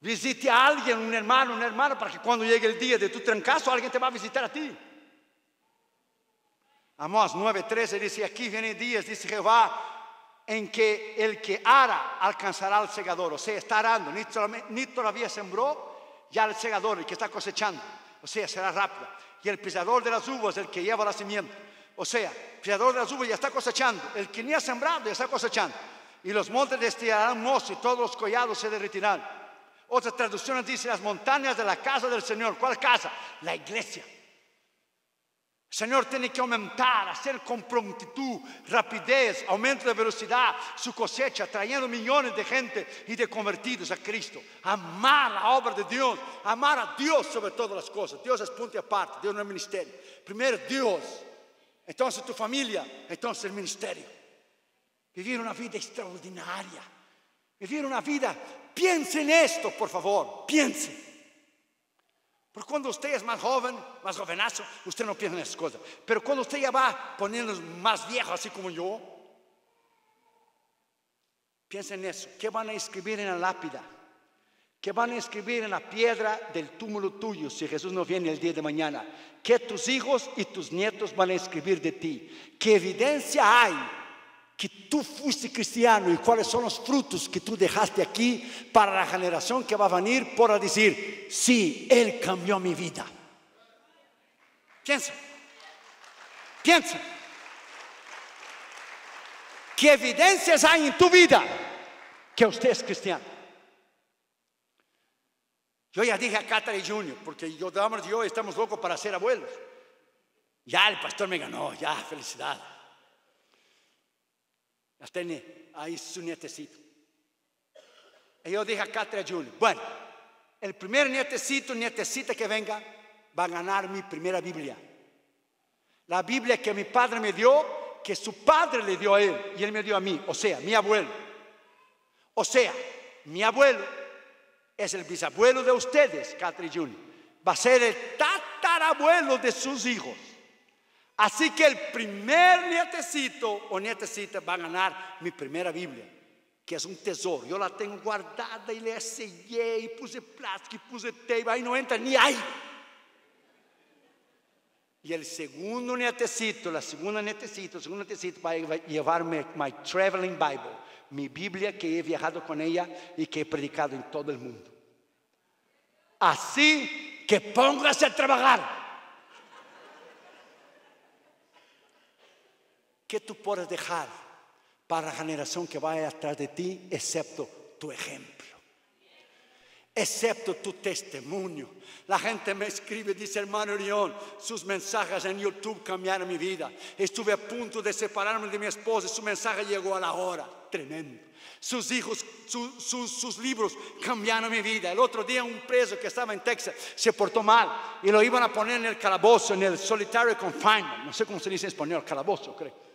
Visite a alguien, un hermano, una hermana, para que cuando llegue el día de tu trancazo alguien te va a visitar a ti. Amós 9:13 dice: aquí vienen días, dice Jehová, en que el que ara alcanzará al segador. O sea, está arando, ni todavía sembró, ya el segador, el que está cosechando. O sea, será rápido. Y el pisador de las uvas, el que lleva la simiente. O sea, el pisador de las uvas ya está cosechando. El que ni ha sembrado ya está cosechando. Y los montes destilarán mosto y todos los collados se derretirán. Otras traducciones dicen las montañas de la casa del Señor. ¿Cuál casa? La iglesia. El Señor tiene que aumentar, hacer con prontitud, rapidez, aumento de velocidad su cosecha, trayendo millones de gente y de convertidos a Cristo. Amar la obra de Dios, amar a Dios sobre todas las cosas. Dios es punto y aparte, Dios no es ministerio. Primero Dios, entonces tu familia, entonces el ministerio. Vivir una vida extraordinaria, vivir una vida, piense en esto por favor, piense. Pero cuando usted es más joven, más jovenazo, usted no piensa en esas cosas. Pero cuando usted ya va poniéndose más viejo, así como yo, piensa en eso. ¿Qué van a escribir en la lápida? ¿Qué van a escribir en la piedra del túmulo tuyo si Jesús no viene el día de mañana? ¿Qué tus hijos y tus nietos van a escribir de ti? ¿Qué evidencia hay que tú fuiste cristiano y cuáles son los frutos que tú dejaste aquí para la generación que va a venir por decir, sí, Él cambió mi vida? Piensa, piensa. ¿Qué evidencias hay en tu vida que usted es cristiano? Yo ya dije a Catherine Junior, porque yo damos Dios, estamos locos para ser abuelos. Ya el pastor me ganó, ya, felicidad. Las tiene ahí su nietecito. Y yo dije a Catherine Junior, bueno, el primer nietecito, nietecita que venga, va a ganar mi primera Biblia. La Biblia que mi padre me dio, que su padre le dio a él, y él me dio a mí, o sea, mi abuelo. O sea, mi abuelo es el bisabuelo de ustedes, Catherine Junior. Va a ser el tatarabuelo de sus hijos. Así que el primer nietecito o nietecita va a ganar mi primera Biblia, que es un tesoro. Yo la tengo guardada y le sellé y puse plástico y puse tape, ahí no entra ni ahí. Y el segundo nietecito, la segunda nietecita, el segundo nietecito va a llevarme my traveling Bible, mi Biblia que he viajado con ella y que he predicado en todo el mundo. Así que póngase a trabajar. ¿Qué tú puedes dejar para la generación que vaya atrás de ti, excepto tu ejemplo? Excepto tu testimonio. La gente me escribe, dice hermano León, sus mensajes en YouTube cambiaron mi vida. Estuve a punto de separarme de mi esposa y su mensaje llegó a la hora. Tremendo. Sus hijos, sus libros cambiaron mi vida. El otro día un preso que estaba en Texas se portó mal y lo iban a poner en el calabozo, en el solitary confinement. No sé cómo se dice en español, calabozo creo.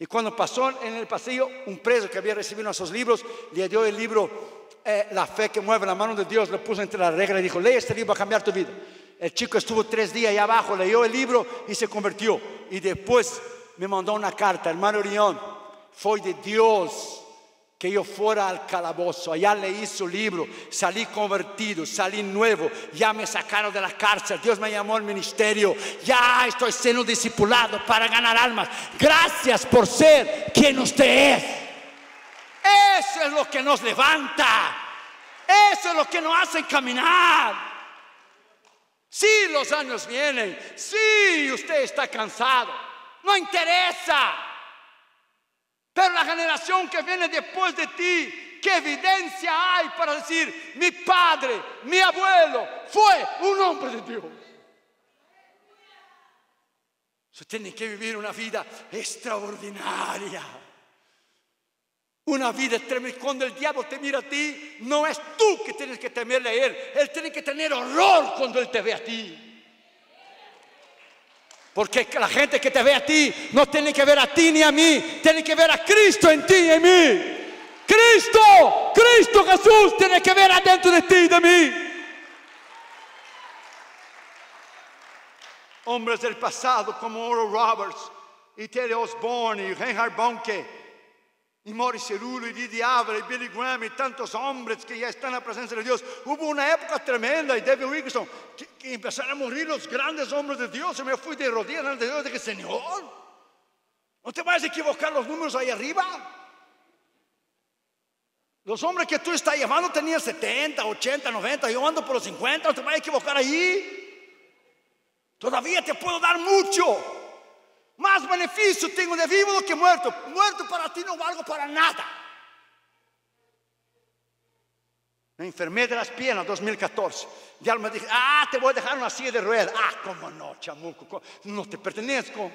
Y cuando pasó en el pasillo, un preso que había recibido nuestros libros, le dio el libro La fe que mueve la mano de Dios, lo puso entre la regla y dijo, lee este libro, va a cambiar tu vida. El chico estuvo 3 días allá abajo, leyó el libro y se convirtió. Y después me mandó una carta, hermano Orión, fue de Dios que yo fuera al calabozo. Allá leí su libro, salí convertido, salí nuevo, ya me sacaron de la cárcel, Dios me llamó al ministerio, ya estoy siendo discipulado para ganar almas. Gracias por ser quien usted es. Eso es lo que nos levanta, eso es lo que nos hace caminar. Sí, los años vienen, sí, usted está cansado, no interesa. Pero la generación que viene después de ti, ¿qué evidencia hay para decir, mi padre, mi abuelo, fue un hombre de Dios? Se tiene que vivir una vida extraordinaria. Una vida tremenda. Cuando el diablo te mira a ti, no es tú que tienes que temerle a él. Él tiene que tener horror cuando él te ve a ti. Porque la gente que te ve a ti no tiene que ver a ti ni a mí, tiene que ver a Cristo en ti y en mí. Cristo, Cristo Jesús tiene que ver adentro de ti y de mí. Hombres del pasado como Oral Roberts y Teddy Osborne y Reinhard Bonnke y Maurice Cerullo y Didi Avila y Billy Graham y tantos hombres que ya están en la presencia de Dios. Hubo una época tremenda y David Wilkerson que empezaron a morir los grandes hombres de Dios. Y me fui de rodillas delante de Dios y dije, Señor, no te vayas a equivocar los números ahí arriba. Los hombres que tú estás llevando tenían 70, 80, 90. Yo ando por los 50, no te vayas a equivocar ahí. Todavía te puedo dar mucho. Más beneficio tengo de vivo que muerto. Muerto para ti no valgo para nada. Me enfermé de las piernas 2014. De alma dije, ah, te voy a dejar una silla de ruedas. Ah, cómo no, chamuco, no te pertenezco.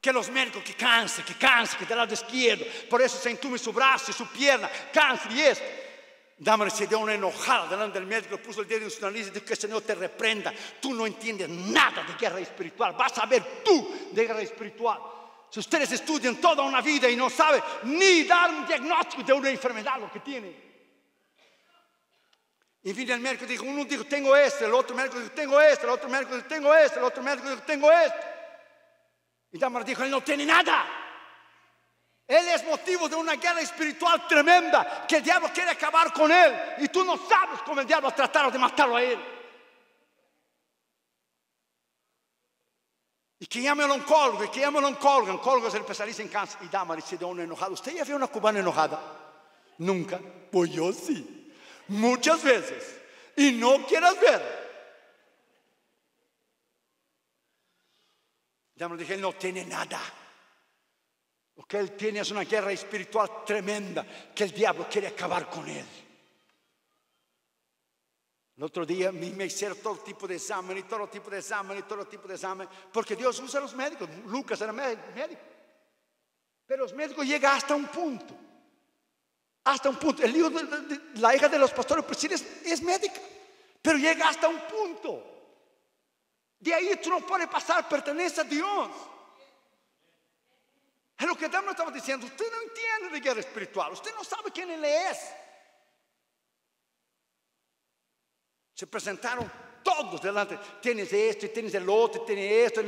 Que los médicos, que cáncer, que del lado izquierdo, por eso se entume su brazo y su pierna, cáncer y esto. Dama se dio una enojada delante del médico, puso el dedo en su nariz y dijo, que el Señor te reprenda, tú no entiendes nada de guerra espiritual, vas a ver tú de guerra espiritual. Si ustedes estudian toda una vida y no saben ni dar un diagnóstico de una enfermedad lo que tienen. Y vino el médico y dijo, uno dijo, tengo esto, el otro médico dijo, tengo esto, el otro médico dijo, tengo esto, el otro médico dijo, tengo esto. Y Damar dijo, él no tiene nada. Él es motivo de una guerra espiritual tremenda, que el diablo quiere acabar con él. Y tú no sabes cómo el diablo ha tratado de matarlo a él. Y que llame al oncólogo, y que llame al oncólogo. El oncólogo es el especialista en cáncer. Y Damar se dio una enojada. ¿Usted ya vio una cubana enojada? Nunca. Pues yo sí. Muchas veces. Y no quieras ver. Damar dije, él no tiene nada. Lo que él tiene es una guerra espiritual tremenda, que el diablo quiere acabar con él. El otro día me hicieron todo tipo de examen, y todo tipo de examen, y todo tipo de examen, porque Dios usa a los médicos. Lucas era médico. Pero los médicos llegan hasta un punto. Hasta un punto. El hijo de la hija de los pastores es médica, pero llega hasta un punto. De ahí tú no puedes pasar, pertenece a Dios. Es lo que Damar estaba diciendo. Usted no entiende de guerra espiritual. Usted no sabe quién él es. Se presentaron todos delante. Tienes esto, tienes el otro, tienes esto.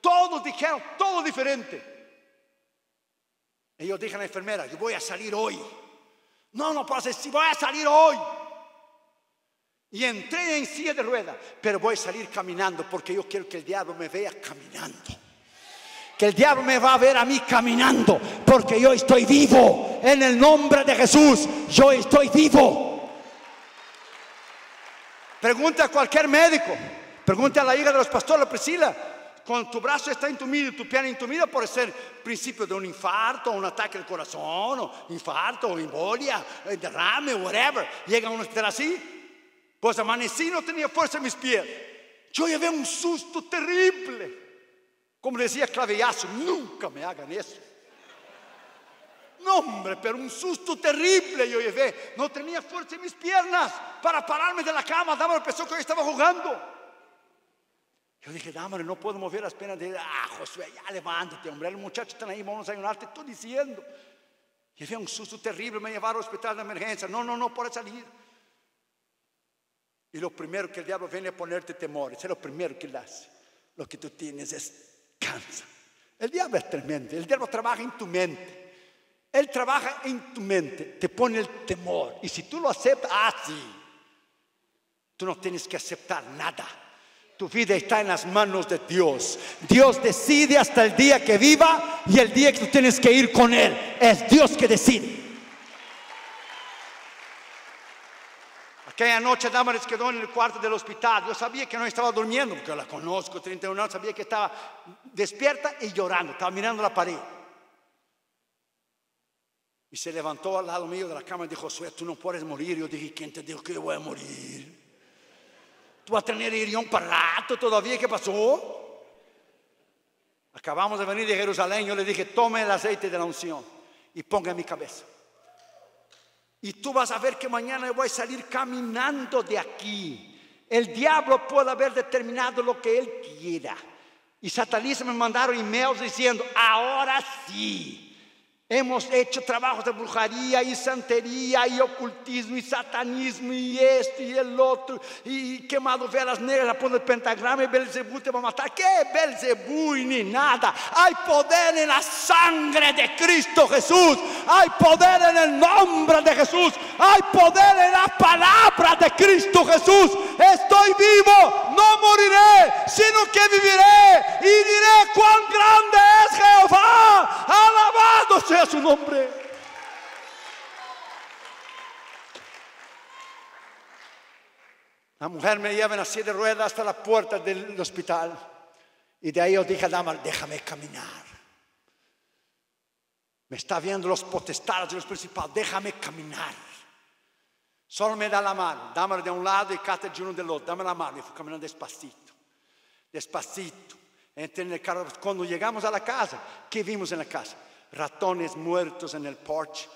Todos dijeron todo diferente. Y yo dije a la enfermera, yo voy a salir hoy. No, no pasa, si voy a salir hoy. Y entré en silla de ruedas, pero voy a salir caminando, porque yo quiero que el diablo me vea caminando. Que el diablo me va a ver a mí caminando, porque yo estoy vivo. En el nombre de Jesús, yo estoy vivo. Pregunta a cualquier médico. Pregunta a la hija de los pastores, Priscila. Cuando tu brazo está entumido y tu pierna entumida, puede ser principio de un infarto, un ataque al corazón, o infarto, o embolia, derrame, whatever. Llega a un hospital así. Pues amanecí, no tenía fuerza en mis pies. Yo llevé un susto terrible. Como decía Clavellazo, nunca me hagan eso. No, hombre, pero un susto terrible yo llevé. No tenía fuerza en mis piernas para pararme de la cama. Damar pensó que yo estaba jugando. Yo dije, Damar, no puedo mover las piernas. Dije, ah, Josué, ya levántate, hombre. Los muchachos están ahí, vamos a ayunar, te estoy diciendo. Llevé un susto terrible, me llevaron al hospital de emergencia. No, para salir. Y lo primero que el diablo viene a ponerte temores, es lo primero que le hace. Lo que tú tienes es cáncer. El diablo es tremendo. El diablo trabaja en tu mente. Él trabaja en tu mente. Te pone el temor. Y si tú lo aceptas, sí. Tú no tienes que aceptar nada. Tu vida está en las manos de Dios. Dios decide hasta el día que viva y el día que tú tienes que ir con Él. Es Dios que decide. Aquella noche Damar quedó en el cuarto del hospital. Yo sabía que no estaba durmiendo, porque la conozco, 31 años, sabía que estaba despierta y llorando, estaba mirando la pared. Y se levantó al lado mío de la cama y dijo, Josué, tú no puedes morir. Yo dije, ¿quién te dijo que yo voy a morir? Tú vas a tener herión para rato todavía, ¿qué pasó? Acabamos de venir de Jerusalén, yo le dije, tome el aceite de la unción y ponga en mi cabeza. Y tú vas a ver que mañana voy a salir caminando de aquí. El diablo puede haber determinado lo que él quiera. Y satanistas me mandaron emails diciendo, ahora sí, hemos hecho trabajos de brujería y santería y ocultismo y satanismo y esto y el otro. Y quemado velas negras, la pone el pentagrama y Belzebú te va a matar. ¿Qué Belzebú ni nada? Hay poder en la sangre de Cristo Jesús. Hay poder en el nombre de Jesús. Hay poder en la palabra de Cristo Jesús. Estoy vivo, no moriré, sino que viviré y diré cuán grande es Jehová. Alabado sea su nombre. La mujer me lleva en la silla de ruedas hasta la puerta del hospital. Y de ahí yo dije a Damar, déjame caminar. Me está viendo los potestades y los principados, déjame caminar. Solo me da la mano, dámela de un lado y Catergino del otro, dame la mano. Y fui caminando despacito, despacito. Entré en el carro. Cuando llegamos a la casa, ¿qué vimos en la casa? Ratones muertos en el porche,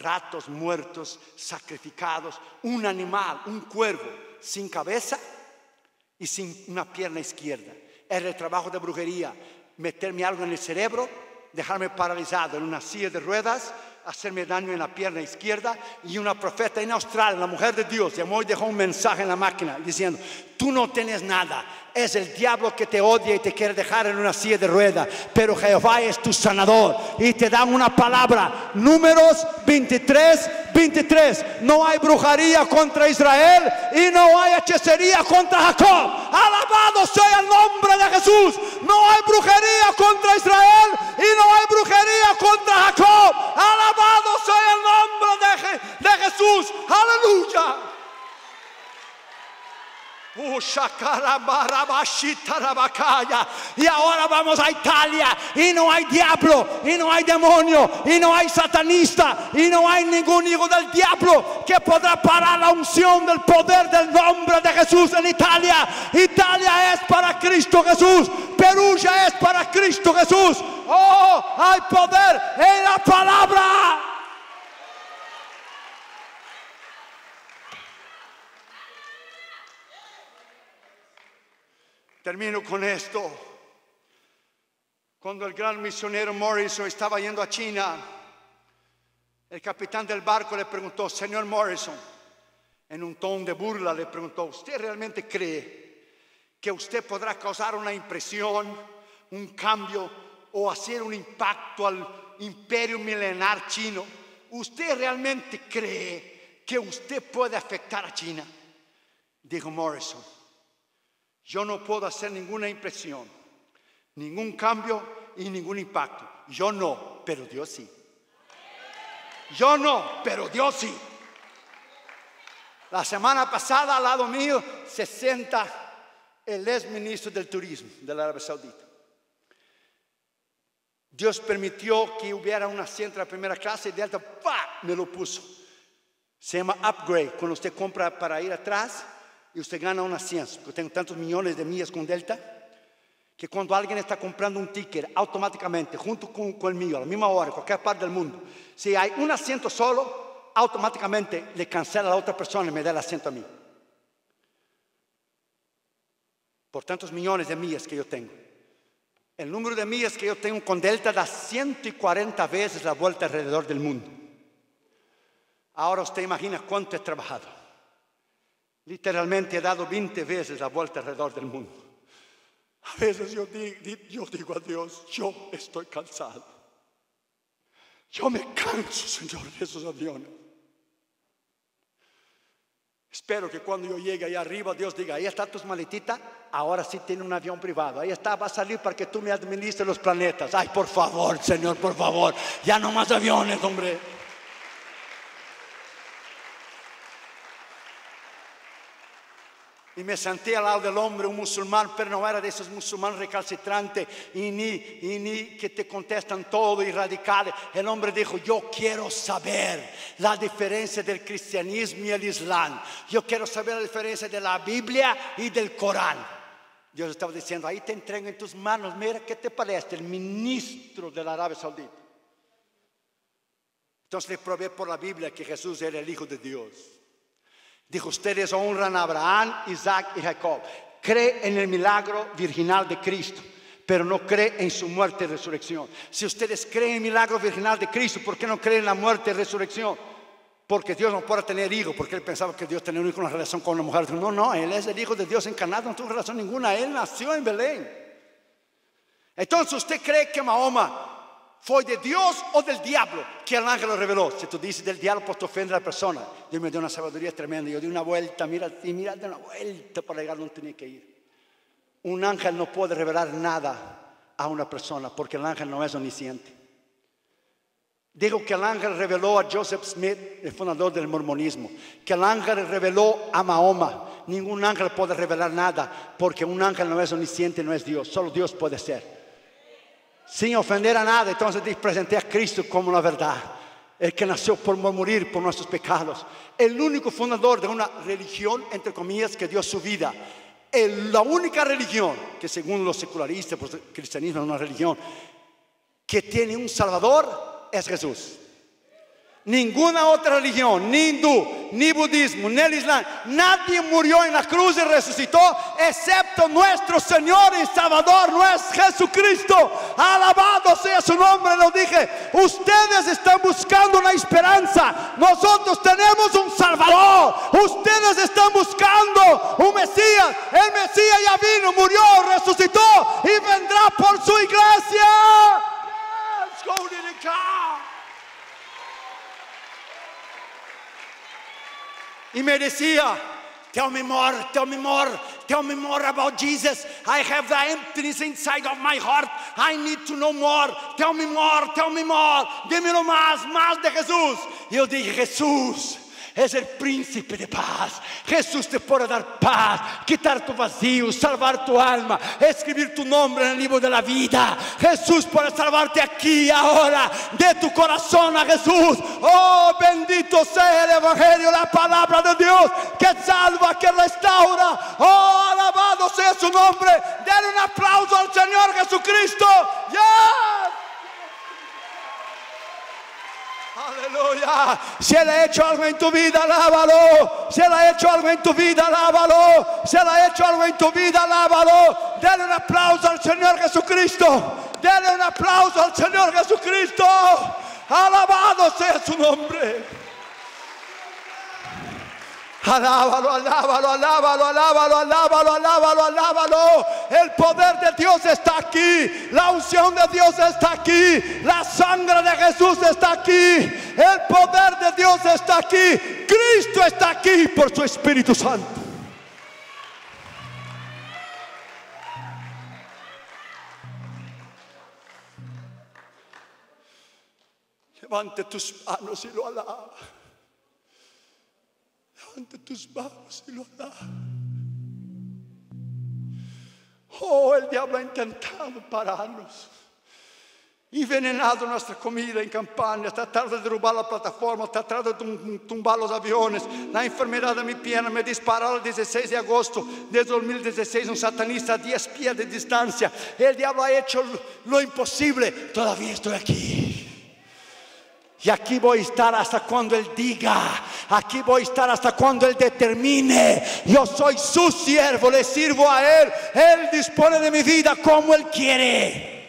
ratos muertos, sacrificados, un animal, un cuervo, sin cabeza y sin una pierna izquierda. Era el trabajo de brujería, meterme algo en el cerebro, dejarme paralizado en una silla de ruedas, hacerme daño en la pierna izquierda. Y una profeta en Australia, la mujer de Dios, llamó y dejó un mensaje en la máquina diciendo: tú no tienes nada, es el diablo que te odia y te quiere dejar en una silla de ruedas, pero Jehová es tu sanador. Y te dan una palabra, Números 23:23. No hay brujería contra Israel y no hay hechicería contra Jacob. Alabado sea el nombre de Jesús. No hay brujería contra Israel y no hay brujería contra Jacob. Alabado sea el nombre de Jesús. Aleluya. Y ahora vamos a Italia y no hay diablo, y no hay demonio, y no hay satanista, y no hay ningún hijo del diablo que podrá parar la unción del poder del nombre de Jesús en Italia. Italia es para Cristo Jesús. Perú ya es para Cristo Jesús. Oh, hay poder en la palabra. Termino con esto. Cuando el gran misionero Morrison estaba yendo a China, el capitán del barco le preguntó: señor Morrison, en un tono de burla le preguntó: ¿usted realmente cree que usted podrá causar una impresión, un cambio o hacer un impacto al imperio milenar chino? ¿Usted realmente cree que usted puede afectar a China? Dijo Morrison: yo no puedo hacer ninguna impresión, ningún cambio y ningún impacto. Yo no, pero Dios sí. Yo no, pero Dios sí. La semana pasada al lado mío se senta el ex ministro del turismo de la Arabia Saudita. Dios permitió que hubiera un asiento de primera clase y Delta ¡pah!, me lo puso. Se llama upgrade, cuando usted compra para ir atrás y usted gana una ciencia. Yo tengo tantos millones de millas con Delta que cuando alguien está comprando un ticket, automáticamente, junto con el mío, a la misma hora, en cualquier parte del mundo, si hay un asiento solo, automáticamente le cancela a la otra persona y me da el asiento a mí. Por tantos millones de millas que yo tengo. El número de millas que yo tengo con Delta da 140 veces la vuelta alrededor del mundo. Ahora usted imagina cuánto he trabajado. Literalmente he dado 20 veces la vuelta alrededor del mundo. A veces yo digo a Dios: yo estoy cansado. Yo me canso, Señor, de esos aviones. Espero que cuando yo llegue allá arriba, Dios diga: ahí está tus maletitas, ahora sí tiene un avión privado. Ahí está, va a salir para que tú me administres los planetas. Ay, por favor, Señor, por favor. Ya no más aviones, hombre. Y me senté al lado del hombre, un musulmán, pero no era de esos musulmanes recalcitrantes y ni que te contestan todo y radicales. El hombre dijo: yo quiero saber la diferencia del cristianismo y el islam. Yo quiero saber la diferencia de la Biblia y del Corán. Dios estaba diciendo: ahí te entrego en tus manos. Mira, ¿qué te parece? El ministro de la Arabia Saudita. Entonces le probé por la Biblia que Jesús era el Hijo de Dios. Dijo: ustedes honran a Abraham, Isaac y Jacob. Cree en el milagro virginal de Cristo, pero no cree en su muerte y resurrección. Si ustedes creen en el milagro virginal de Cristo, ¿por qué no creen en la muerte y resurrección? Porque Dios no puede tener hijo, porque él pensaba que Dios tenía un hijo, una relación con una mujer. No, no, él es el Hijo de Dios encarnado, no tuvo relación ninguna. Él nació en Belén. Entonces, ¿usted cree que Mahoma fue de Dios o del diablo que el ángel lo reveló? Si tú dices del diablo, pues te ofende a la persona. Dios me dio una sabiduría tremenda. Yo di una vuelta, mira, de una vuelta para llegar donde tenía que ir. Un ángel no puede revelar nada a una persona, porque el ángel no es omnisciente. Digo que el ángel reveló a Joseph Smith, el fundador del mormonismo, que el ángel reveló a Mahoma. Ningún ángel puede revelar nada, porque un ángel no es omnisciente, no es Dios. Solo Dios puede ser. Sin ofender a nada. Entonces presenté a Cristo como la verdad. el que nació por morir por nuestros pecados, el único fundador de una religión, entre comillas, que dio su vida. La única religión que, según los secularistas, pues, el cristianismo es una religión que tiene un salvador, es Jesús. Ninguna otra religión, ni hindú, ni budismo, ni el islam, nadie murió en la cruz y resucitó, excepto nuestro Señor y Salvador, nuestro Jesucristo. Alabado sea su nombre, lo dije. Ustedes están buscando una esperanza, nosotros tenemos un Salvador. Ustedes están buscando un Mesías, el Mesías ya vino, murió, resucitó y vendrá por su iglesia. Yes, glory to God. Y me decía, tell me more, tell me more, tell me more about Jesus. I have the emptiness inside of my heart. I need to know more. Tell me more, tell me more. Dímelo más, más de Jesús. Y yo dije, Jesús es el príncipe de paz. Jesús te puede dar paz, quitar tu vacío, salvar tu alma, escribir tu nombre en el libro de la vida. Jesús puede salvarte aquí, ahora, de tu corazón a Jesús. Oh, bendito sea el Evangelio, la palabra de Dios que salva, que restaura. Oh, alabado sea su nombre. Denle un aplauso al Señor Jesucristo. ¡Yeah! Aleluya. Si Él ha hecho algo en tu vida, alábalo. Si Él ha hecho algo en tu vida, alábalo. Si Él ha hecho algo en tu vida, alábalo. Dale un aplauso al Señor Jesucristo. Dale un aplauso al Señor Jesucristo. Alabado sea su nombre. Alábalo, alábalo, alábalo, alábalo, alábalo, alábalo, alábalo. El poder de Dios está aquí. La unción de Dios está aquí. La sangre de Jesús está aquí. El poder de Dios está aquí. Cristo está aquí por su Espíritu Santo. Levante tus manos y lo alaba. Ante tus manos y lo da. Oh, el diablo ha intentado pararnos, envenenado nuestra comida en campaña, tratar de derrubar la plataforma, tratar de tumbar los aviones. La enfermedad de mi pierna me disparó el 16 de agosto de 2016, un satanista a 10 pies de distancia. El diablo ha hecho lo imposible. Todavía estoy aquí. Y aquí voy a estar hasta cuando Él diga. Aquí voy a estar hasta cuando Él determine. Yo soy su siervo, le sirvo a Él. Él dispone de mi vida como Él quiere.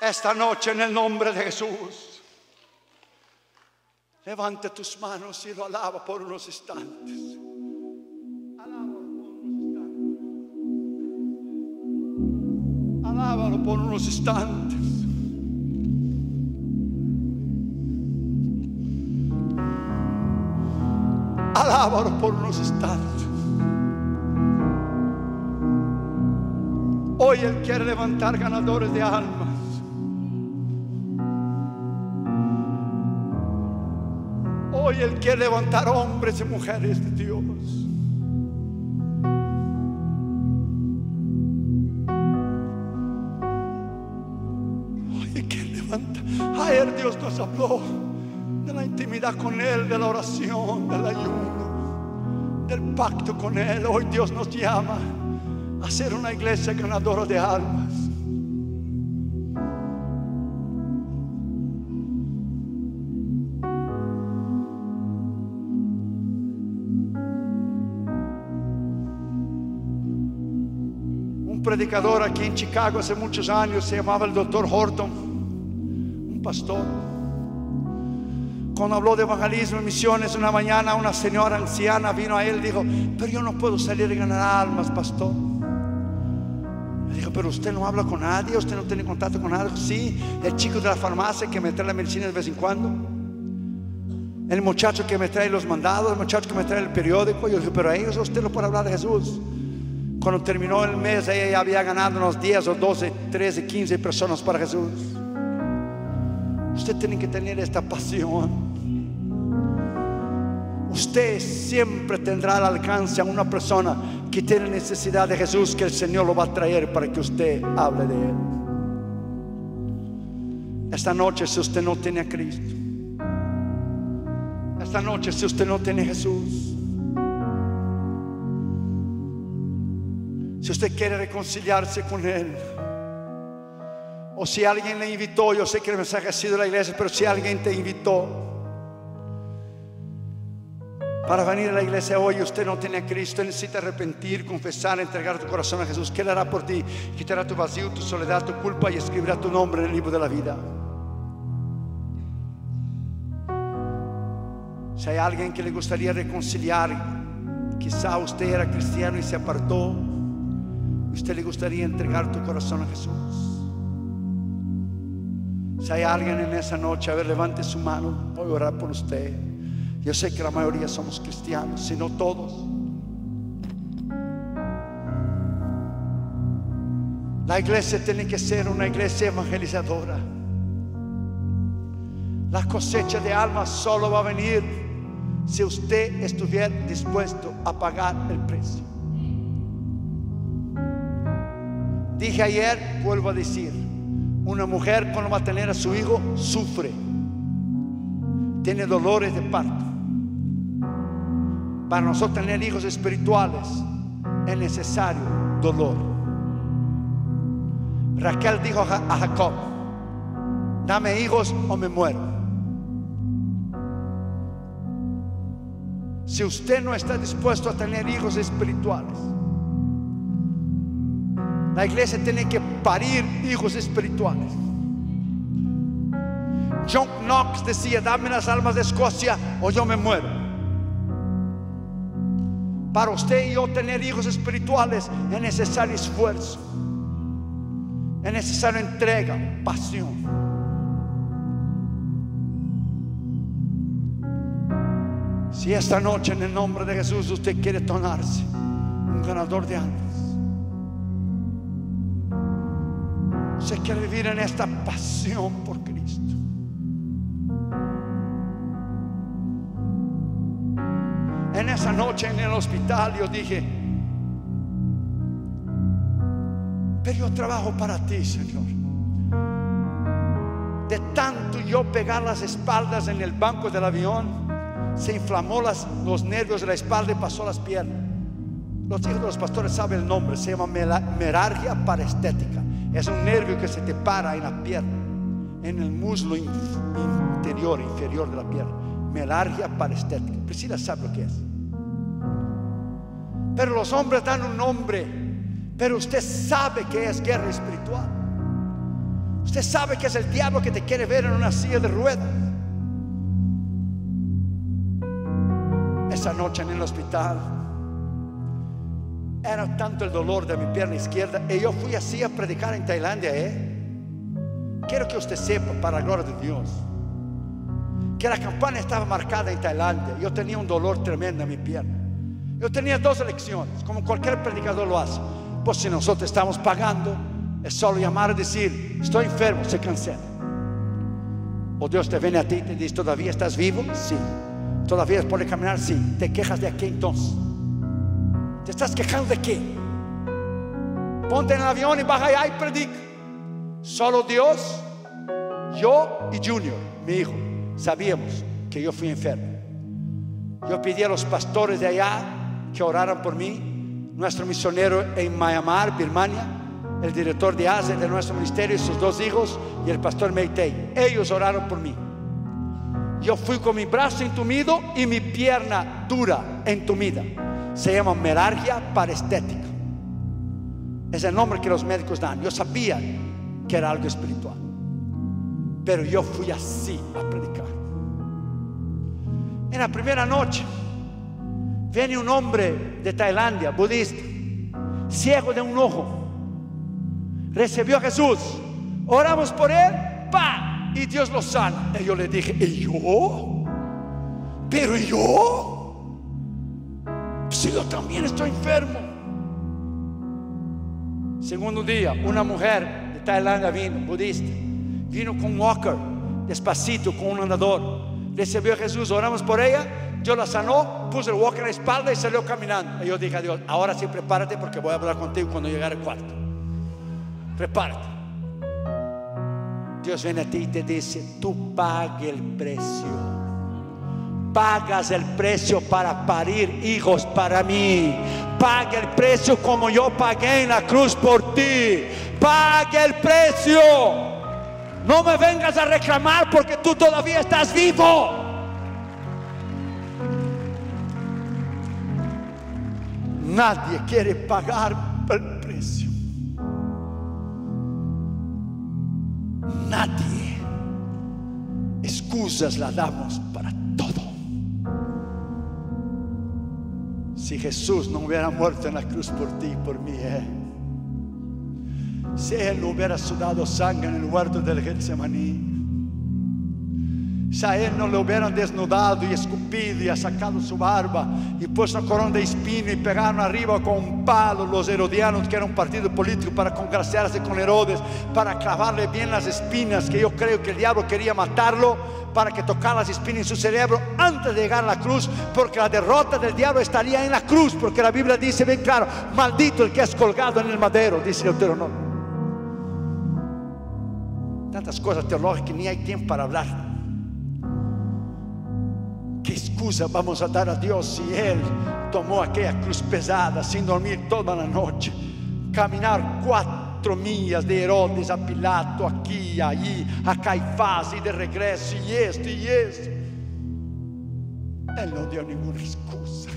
Esta noche, en el nombre de Jesús, levanta tus manos y lo alaba por unos instantes. Alábalo por unos instantes. Alábalo por unos instantes. Hoy Él quiere levantar ganadores de almas. Hoy Él quiere levantar hombres y mujeres de Dios. Ayer Dios nos habló de la intimidad con Él, de la oración, del ayuno, del pacto con Él. Hoy Dios nos llama a ser una iglesia ganadora de almas. Un predicador aquí en Chicago hace muchos años se llamaba el doctor Horton, pastor. Cuando habló de evangelismo y misiones, una mañana una señora anciana vino a él y dijo, pero yo no puedo salir y ganar almas, pastor. Le dijo, pero usted no habla con nadie, usted no tiene contacto con nadie. Sí, el chico de la farmacia que me trae la medicina de vez en cuando, el muchacho que me trae los mandados, el muchacho que me trae el periódico. Yo le dije, pero a ellos usted no puede hablar de Jesús. Cuando terminó el mes, ella ya había ganado unos 10 o 12, 13, 15 personas para Jesús. Usted tiene que tener esta pasión. Usted siempre tendrá al alcance a una persona que tiene necesidad de Jesús, que el Señor lo va a traer para que usted hable de Él. Esta noche, si usted no tiene a Cristo, esta noche, si usted no tiene a Jesús, si usted quiere reconciliarse con Él, o si alguien le invitó, yo sé que el mensaje ha sido de la iglesia, pero si alguien te invitó para venir a la iglesia hoy, usted no tiene a Cristo, necesita arrepentir, confesar, entregar tu corazón a Jesús. ¿Qué Él hará por ti? Quitará tu vacío, tu soledad, tu culpa, y escribirá tu nombre en el libro de la vida. Si hay alguien que le gustaría reconciliar, quizá usted era cristiano y se apartó, usted le gustaría entregar tu corazón a Jesús. Si hay alguien en esa noche, a ver, levante su mano, voy a orar por usted. Yo sé que la mayoría somos cristianos, si no todos. La iglesia tiene que ser una iglesia evangelizadora. La cosecha de almas solo va a venir si usted estuviera dispuesto a pagar el precio. Dije ayer, vuelvo a decir, una mujer cuando va a tener a su hijo sufre, tiene dolores de parto. Para nosotros tener hijos espirituales es necesario dolor. Raquel dijo a Jacob: dame hijos o me muero. Si usted no está dispuesto a tener hijos espirituales, la iglesia tiene que parir hijos espirituales. John Knox decía: dame las almas de Escocia o yo me muero. Para usted y yo tener hijos espirituales es necesario esfuerzo, es necesario entrega, pasión. Si esta noche en el nombre de Jesús usted quiere tornarse un ganador de almas, usted quiere vivir en esta pasión por Cristo, en esa noche en el hospital yo dije: pero yo trabajo para ti, Señor. De tanto yo pegar las espaldas en el banco del avión, se inflamó los nervios de la espalda y pasó las piernas. Los hijos de los pastores saben el nombre, se llama Meralgia parestética. Es un nervio que se te para en la pierna, en el muslo inferior de la pierna. Meralgia parestética. Priscila sabe lo que es. Pero los hombres dan un nombre, pero usted sabe que es guerra espiritual. Usted sabe que es el diablo que te quiere ver en una silla de ruedas. Esa noche en el hospital era tanto el dolor de mi pierna izquierda, y yo fui así a predicar en Tailandia, Quiero que usted sepa, para la gloria de Dios, que la campana estaba marcada en Tailandia. Yo tenía un dolor tremendo en mi pierna. Yo tenía dos elecciones, como cualquier predicador lo hace. Pues si nosotros estamos pagando, es solo llamar y decir: estoy enfermo, se cancela. O Dios te viene a ti y te dice: ¿todavía estás vivo? Sí. ¿Todavía puedes caminar? Sí. ¿Te quejas de qué entonces? ¿Te estás quejando de qué? Ponte en el avión y baja allá y predica. Solo Dios, yo y Junior, mi hijo, sabíamos que yo fui enfermo. Yo pedí a los pastores de allá que oraran por mí. Nuestro misionero en Myanmar, Birmania, el director de ASE de nuestro ministerio y sus dos hijos, y el pastor Meitei, ellos oraron por mí. Yo fui con mi brazo entumido y mi pierna dura, entumida. Se llama Meralgia parestética. Es el nombre que los médicos dan. Yo sabía que era algo espiritual, pero yo fui así a predicar. En la primera noche viene un hombre de Tailandia, budista, ciego de un ojo. Recibió a Jesús, oramos por él, ¡pa! Y Dios lo sana. Y yo le dije: ¿y yo? ¿Pero yo? Si yo también estoy enfermo. Segundo día, una mujer de Tailandia vino, budista, vino con walker, despacito, con un andador. Recibió a Jesús, oramos por ella, Dios la sanó, puso el walker en la espalda y salió caminando. Y yo dije a Dios: ahora sí, prepárate, porque voy a hablar contigo cuando llegue al cuarto. Prepárate. Dios viene a ti y te dice, tú pague el precio. Pagas el precio para parir hijos para mí. Paga el precio como yo pagué en la cruz por ti. Paga el precio. No me vengas a reclamar porque tú todavía estás vivo. Nadie quiere pagar el precio. Nadie. Excusas la damos para todo. Si Jesús no hubiera muerto en la cruz por ti y por mí, si Él hubiera sudado sangre en el huerto del Getsemaní, si a Él no lo hubieran desnudado y escupido y sacado su barba y puesto corona de espino y pegaron arriba con un palo los herodianos, que era un partido político, para congraciarse con Herodes, para clavarle bien las espinas, que yo creo que el diablo quería matarlo para que tocara las espinas en su cerebro antes de llegar a la cruz, porque la derrota del diablo estaría en la cruz, porque la Biblia dice bien claro, maldito el que es colgado en el madero, dice Deuteronomio. Tantas cosas teológicas que ni hay tiempo para hablar. ¿Qué excusa vamos a dar a Dios si Él tomó aquella cruz pesada sin dormir toda la noche, caminar 4 millas de Herodes a Pilato, aquí, allí, a Caifás y de regreso, y esto y esto? Él no dio ninguna excusa.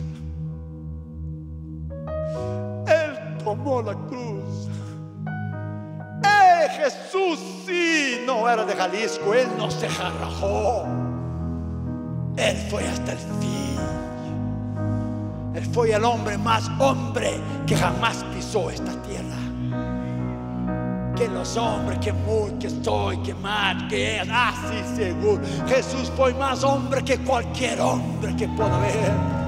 Él tomó la cruz. Jesús sí no era de Jalisco, Él no se jarrajó, Él fue hasta el fin. Él fue el hombre más hombre que jamás pisó esta tierra. Que los hombres, que muy, que soy, que mal, que es, así seguro. Jesús fue más hombre que cualquier hombre que pueda haber.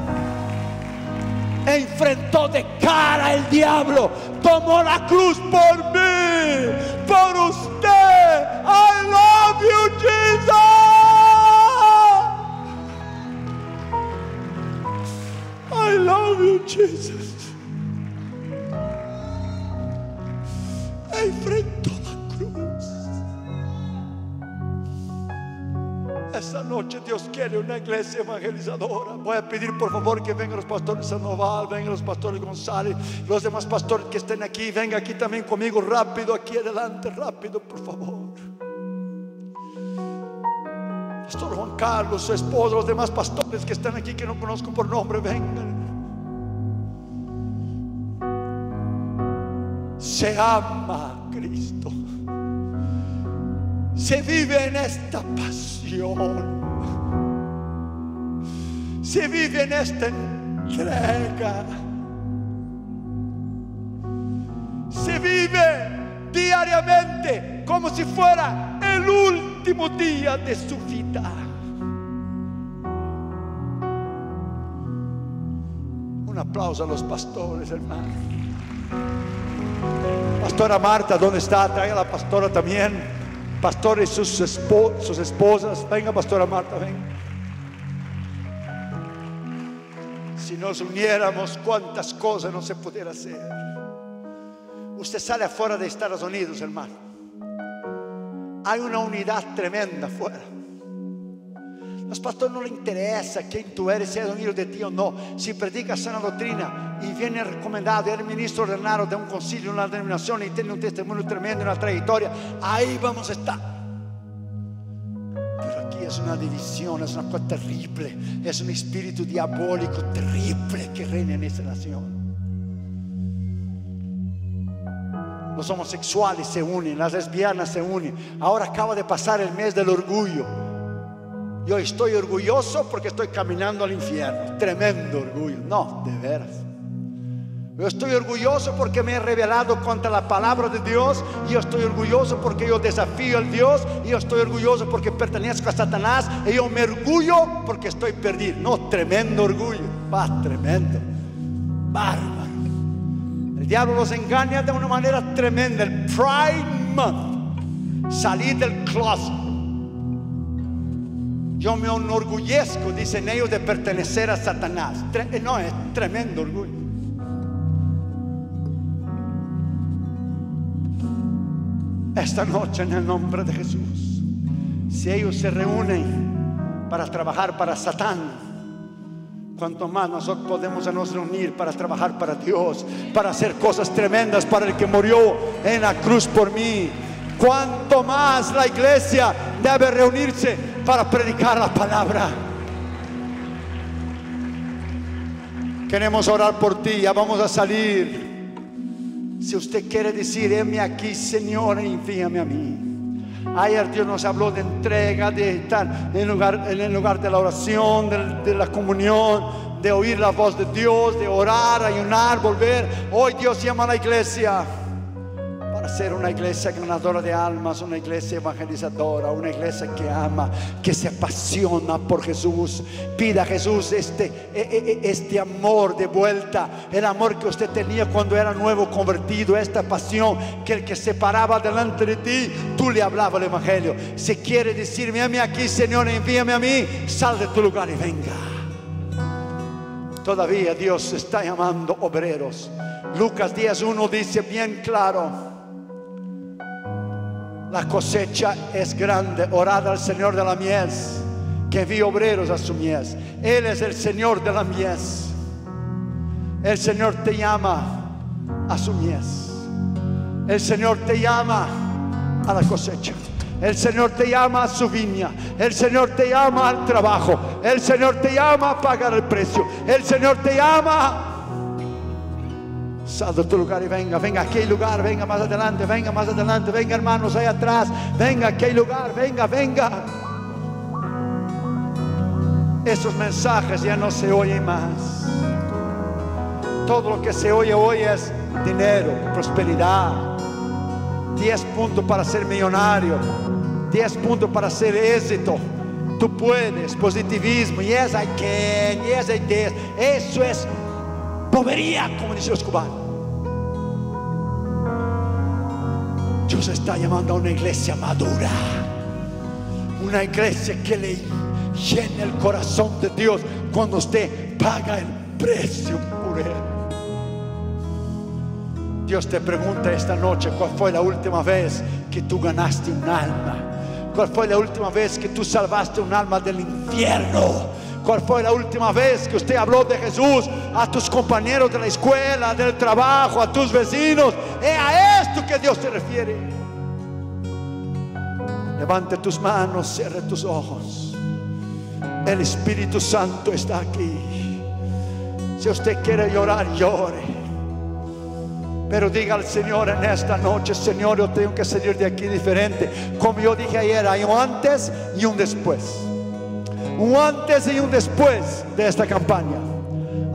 Enfrentó de cara el diablo, tomó la cruz por mí, por usted. I love you, Jesus. I love you, Jesus. Enfrentó la cruz. Esta noche Dios quiere una iglesia evangelizadora. Voy a pedir por favor que vengan los pastores Sanoval, vengan los pastores González, los demás pastores que estén aquí, vengan aquí también conmigo rápido, aquí adelante, rápido por favor. Pastor Juan Carlos, su esposo, los demás pastores que están aquí que no conozco por nombre, vengan. Se ama a Cristo. Se vive en esta pasión. Se vive en esta entrega. Se vive diariamente como si fuera el último día de su vida. Un aplauso a los pastores, hermanos. Pastora Marta, ¿dónde está? Traiga a la pastora también. Pastores, sus esposas. Venga, pastora Marta, venga. Si nos uniéramos, cuántas cosas no se pudiera hacer. Usted sale afuera de Estados Unidos, hermano. Hay una unidad tremenda afuera. Los pastores no les interesa quién tú eres, si eres un hijo de ti o no. Si predicas sana doctrina y viene recomendado, eres ministro ordenado de un concilio, una denominación y tiene un testimonio tremendo, una trayectoria, ahí vamos a estar. Pero aquí es una división, es una cosa terrible, es un espíritu diabólico terrible que reina en esta nación. Los homosexuales se unen, las lesbianas se unen. Ahora acaba de pasar el mes del orgullo. Yo estoy orgulloso porque estoy caminando al infierno. Tremendo orgullo. No, de veras. Yo estoy orgulloso porque me he rebelado contra la palabra de Dios. Yo estoy orgulloso porque yo desafío al Dios. Yo estoy orgulloso porque pertenezco a Satanás. Y yo me orgullo porque estoy perdido. No, tremendo orgullo. Va, tremendo. Bárbaro. El diablo los engaña de una manera tremenda. El Pride Month. Salir del closet. Yo me enorgullezco, dicen ellos, de pertenecer a Satanás. No, es tremendo orgullo. esta noche en el nombre de Jesús. Si ellos se reúnen para trabajar para Satán, cuanto más nosotros podemos nos reunir para trabajar para Dios, para hacer cosas tremendas para el que murió en la cruz por mí. Cuanto más la iglesia debe reunirse para predicar la palabra. Queremos orar por ti, ya vamos a salir. Si usted quiere decir, heme aquí, Señor, envíame a mí. Ayer Dios nos habló de entrega, de estar en el lugar de la oración, de la comunión, de oír la voz de Dios, de orar, ayunar, volver. Hoy Dios llama a la iglesia para ser una iglesia ganadora de almas, una iglesia evangelizadora, una iglesia que ama, que se apasiona por Jesús. Pida a Jesús este amor de vuelta, el amor que usted tenía cuando era nuevo convertido, esta pasión que el que se paraba delante de ti, tú le hablabas el evangelio. Si quiere decirme a mí aquí, Señor, envíame a mí, sal de tu lugar y venga. Todavía Dios está llamando obreros. Lucas 10:1 dice bien claro: la cosecha es grande, orad al Señor de la mies que envíe obreros a su mies. Él es el Señor de la mies. El Señor te llama a su mies. El Señor te llama a la cosecha. El Señor te llama a su viña. El Señor te llama al trabajo. El Señor te llama a pagar el precio. El Señor te llama. Sal de tu lugar y venga, venga a aquel lugar, venga más adelante, venga más adelante, venga hermanos ahí atrás, venga a aquel lugar, venga, venga. Esos mensajes ya no se oyen más. Todo lo que se oye hoy es dinero, prosperidad, 10 puntos para ser millonario, 10 puntos para ser éxito. Tú puedes, positivismo, yes I can, yes I did. Eso es povería, como dicen los cubanos. Dios está llamando a una iglesia madura, una iglesia que le llene el corazón de Dios cuando usted paga el precio por él. Dios te pregunta esta noche: ¿cuál fue la última vez que tú ganaste un alma? ¿Cuál fue la última vez que tú salvaste un alma del infierno? ¿Cuál fue la última vez que usted habló de Jesús a tus compañeros de la escuela, del trabajo, a tus vecinos? Es a esto que Dios se refiere. Levante tus manos, cierre tus ojos. El Espíritu Santo está aquí. Si usted quiere llorar, llore. Pero diga al Señor en esta noche: Señor, yo tengo que salir de aquí diferente. Como yo dije ayer, hay un antes y un después. Un antes y un después de esta campaña.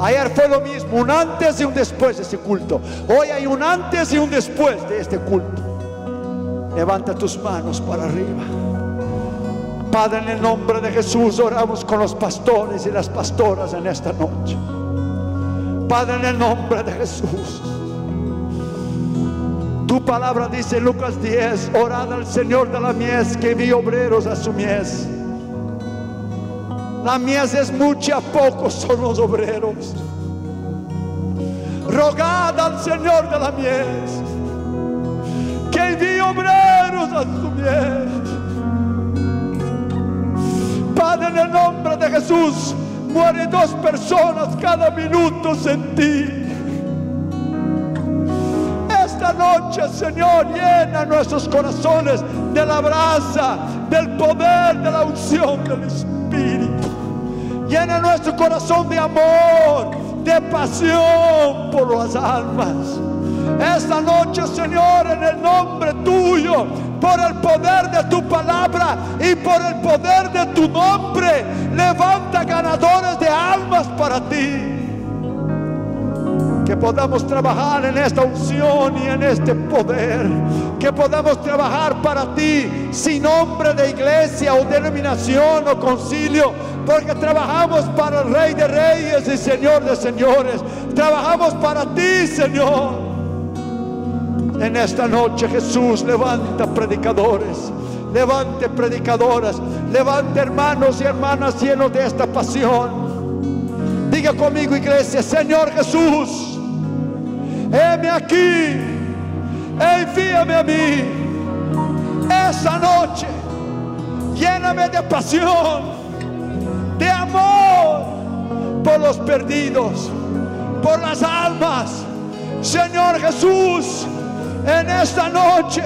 Ayer fue lo mismo, un antes y un después de este culto. Hoy hay un antes y un después de este culto. Levanta tus manos para arriba. Padre, en el nombre de Jesús oramos con los pastores y las pastoras en esta noche. Padre, en el nombre de Jesús, tu palabra dice, Lucas 10, orad al Señor de la mies que envíe obreros a su mies. La mies es mucha, pocos son los obreros. Rogad al Señor de la mies que envíe obreros a su mies. Padre, en el nombre de Jesús, mueren 2 personas cada minuto en ti. Esta noche, Señor, llena nuestros corazones de la brasa, del poder, de la unción del Espíritu. Llena nuestro corazón de amor, de pasión por las almas. Esta noche, Señor, en el nombre tuyo, por el poder de tu palabra y por el poder de tu nombre, levanta ganadores de almas para ti. Que podamos trabajar en esta unción y en este poder. Que podamos trabajar para ti sin nombre de iglesia o denominación o concilio. Porque trabajamos para el Rey de Reyes y Señor de Señores. Trabajamos para ti, Señor. En esta noche, Jesús, levanta predicadores. Levante predicadoras. Levante hermanos y hermanas llenos de esta pasión. Diga conmigo, iglesia: Señor Jesús, heme aquí, envíame a mí. esa noche lléname de pasión, de amor por los perdidos, por las almas. Señor Jesús, en esta noche,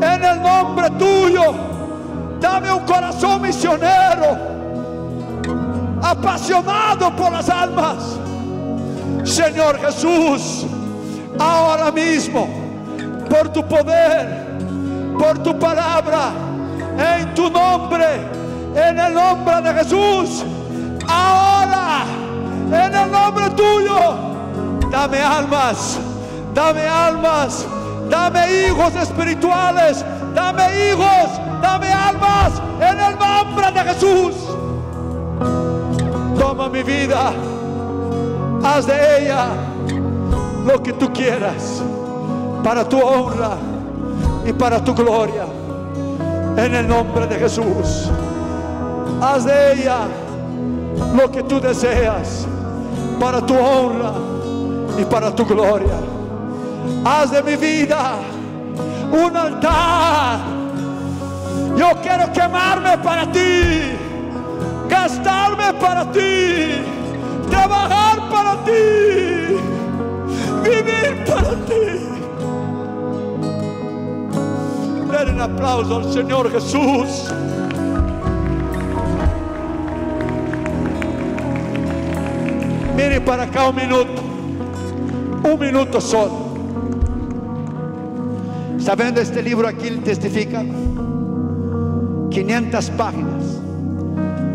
en el nombre tuyo, dame un corazón misionero, apasionado por las almas. Señor Jesús, ahora mismo, por tu poder, por tu palabra, en tu nombre, en el nombre de Jesús, ahora, en el nombre tuyo, dame almas, dame almas, dame hijos espirituales, dame hijos, dame almas, en el nombre de Jesús. Toma mi vida, haz de ella lo que tú quieras, para tu honra y para tu gloria, en el nombre de Jesús. Haz de ella lo que tú deseas, para tu honra y para tu gloria. Haz de mi vida un altar. Yo quiero quemarme para ti, gastarme para ti, trabajar para ti, vivir para ti. Denle un aplauso al Señor Jesús. Mire para acá un minuto. Un minuto solo. Sabiendo este libro aquí testifica 500 páginas.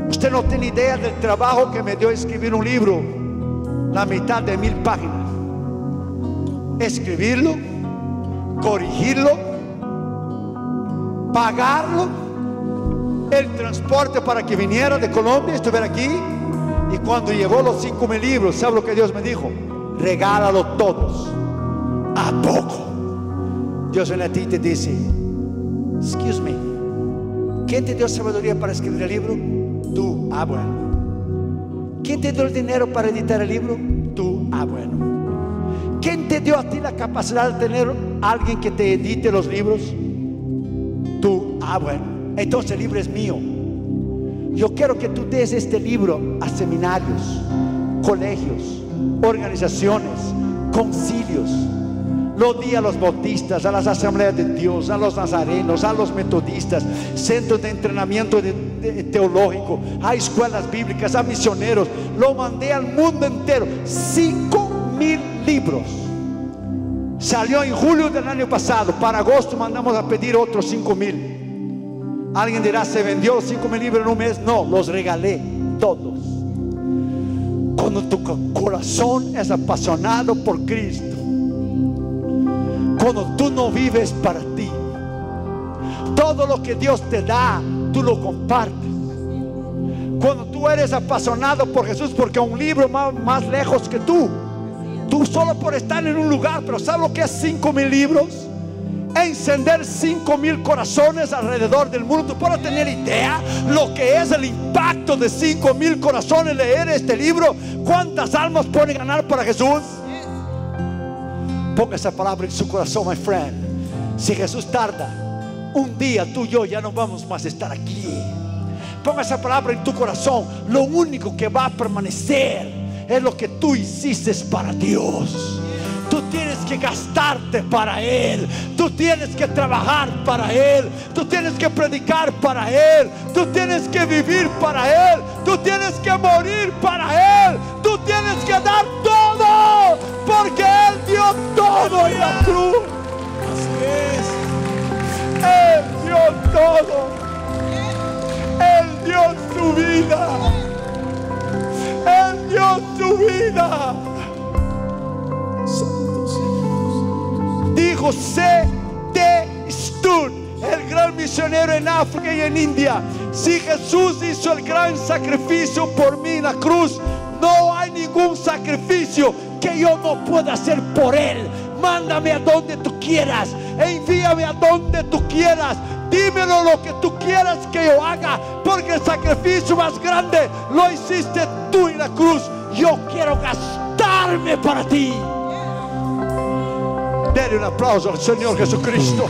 Usted no tiene idea del trabajo que me dio escribir un libro, la mitad de 1000 páginas. Escribirlo, corregirlo, pagarlo, el transporte para que viniera de Colombia, estuviera aquí. Y cuando llegó los 5000 libros, ¿sabe lo que Dios me dijo? Regálalo todos. ¿A poco? Dios viene a ti y te dice: excuse me, ¿quién te dio sabiduría para escribir el libro? Tú. Ah, bueno. ¿Quién te dio el dinero para editar el libro? Tú. Ah, bueno. ¿Quién te dio a ti la capacidad de tener alguien que te edite los libros? Tú. Ah, bueno. Entonces el libro es mío. Yo quiero que tú des este libro a seminarios, colegios, organizaciones, concilios. Lo di a los bautistas, a las asambleas de Dios, a los nazarenos, a los metodistas, centros de entrenamiento teológico, a escuelas bíblicas, a misioneros. Lo mandé al mundo entero. 5000 libros. Salió en julio del año pasado. Para agosto mandamos a pedir otros 5000. Alguien dirá: ¿se vendió los 5000 libros en un mes? No, los regalé todos. Cuando tu corazón es apasionado por Cristo, cuando tú no vives para ti, todo lo que Dios te da, tú lo compartes. Cuando tú eres apasionado por Jesús, porque un libro más lejos que tú solo por estar en un lugar, pero ¿sabes lo que es 5000 libros? Encender 5000 corazones alrededor del mundo. Tú puedes tener idea lo que es el impacto de 5000 corazones leer este libro. ¿Cuántas almas puede ganar para Jesús? Ponga esa palabra en su corazón, my friend. Si Jesús tarda, un día tú y yo ya no vamos más a estar aquí. Ponga esa palabra en tu corazón. Lo único que va a permanecer es lo que tú hiciste para Dios. Tú tienes que gastarte para Él. Tú tienes que trabajar para Él. Tú tienes que predicar para Él. Tú tienes que vivir para Él. Tú tienes que morir para Él. Tú tienes que dar todo, porque Él dio todo en la cruz. Él dio todo. Él dio su vida. Él dio su vida. Dijo C.T. Stud, el gran misionero en África y en India: si Jesús hizo el gran sacrificio por mí en la cruz, no hay ningún sacrificio que yo no pueda hacer por Él. Mándame a donde tú quieras, envíame a donde tú quieras, dímelo lo que tú quieras que yo haga, porque el sacrificio más grande lo hiciste tú en la cruz. Yo quiero gastarme para ti. Dale un aplauso al Señor Jesucristo.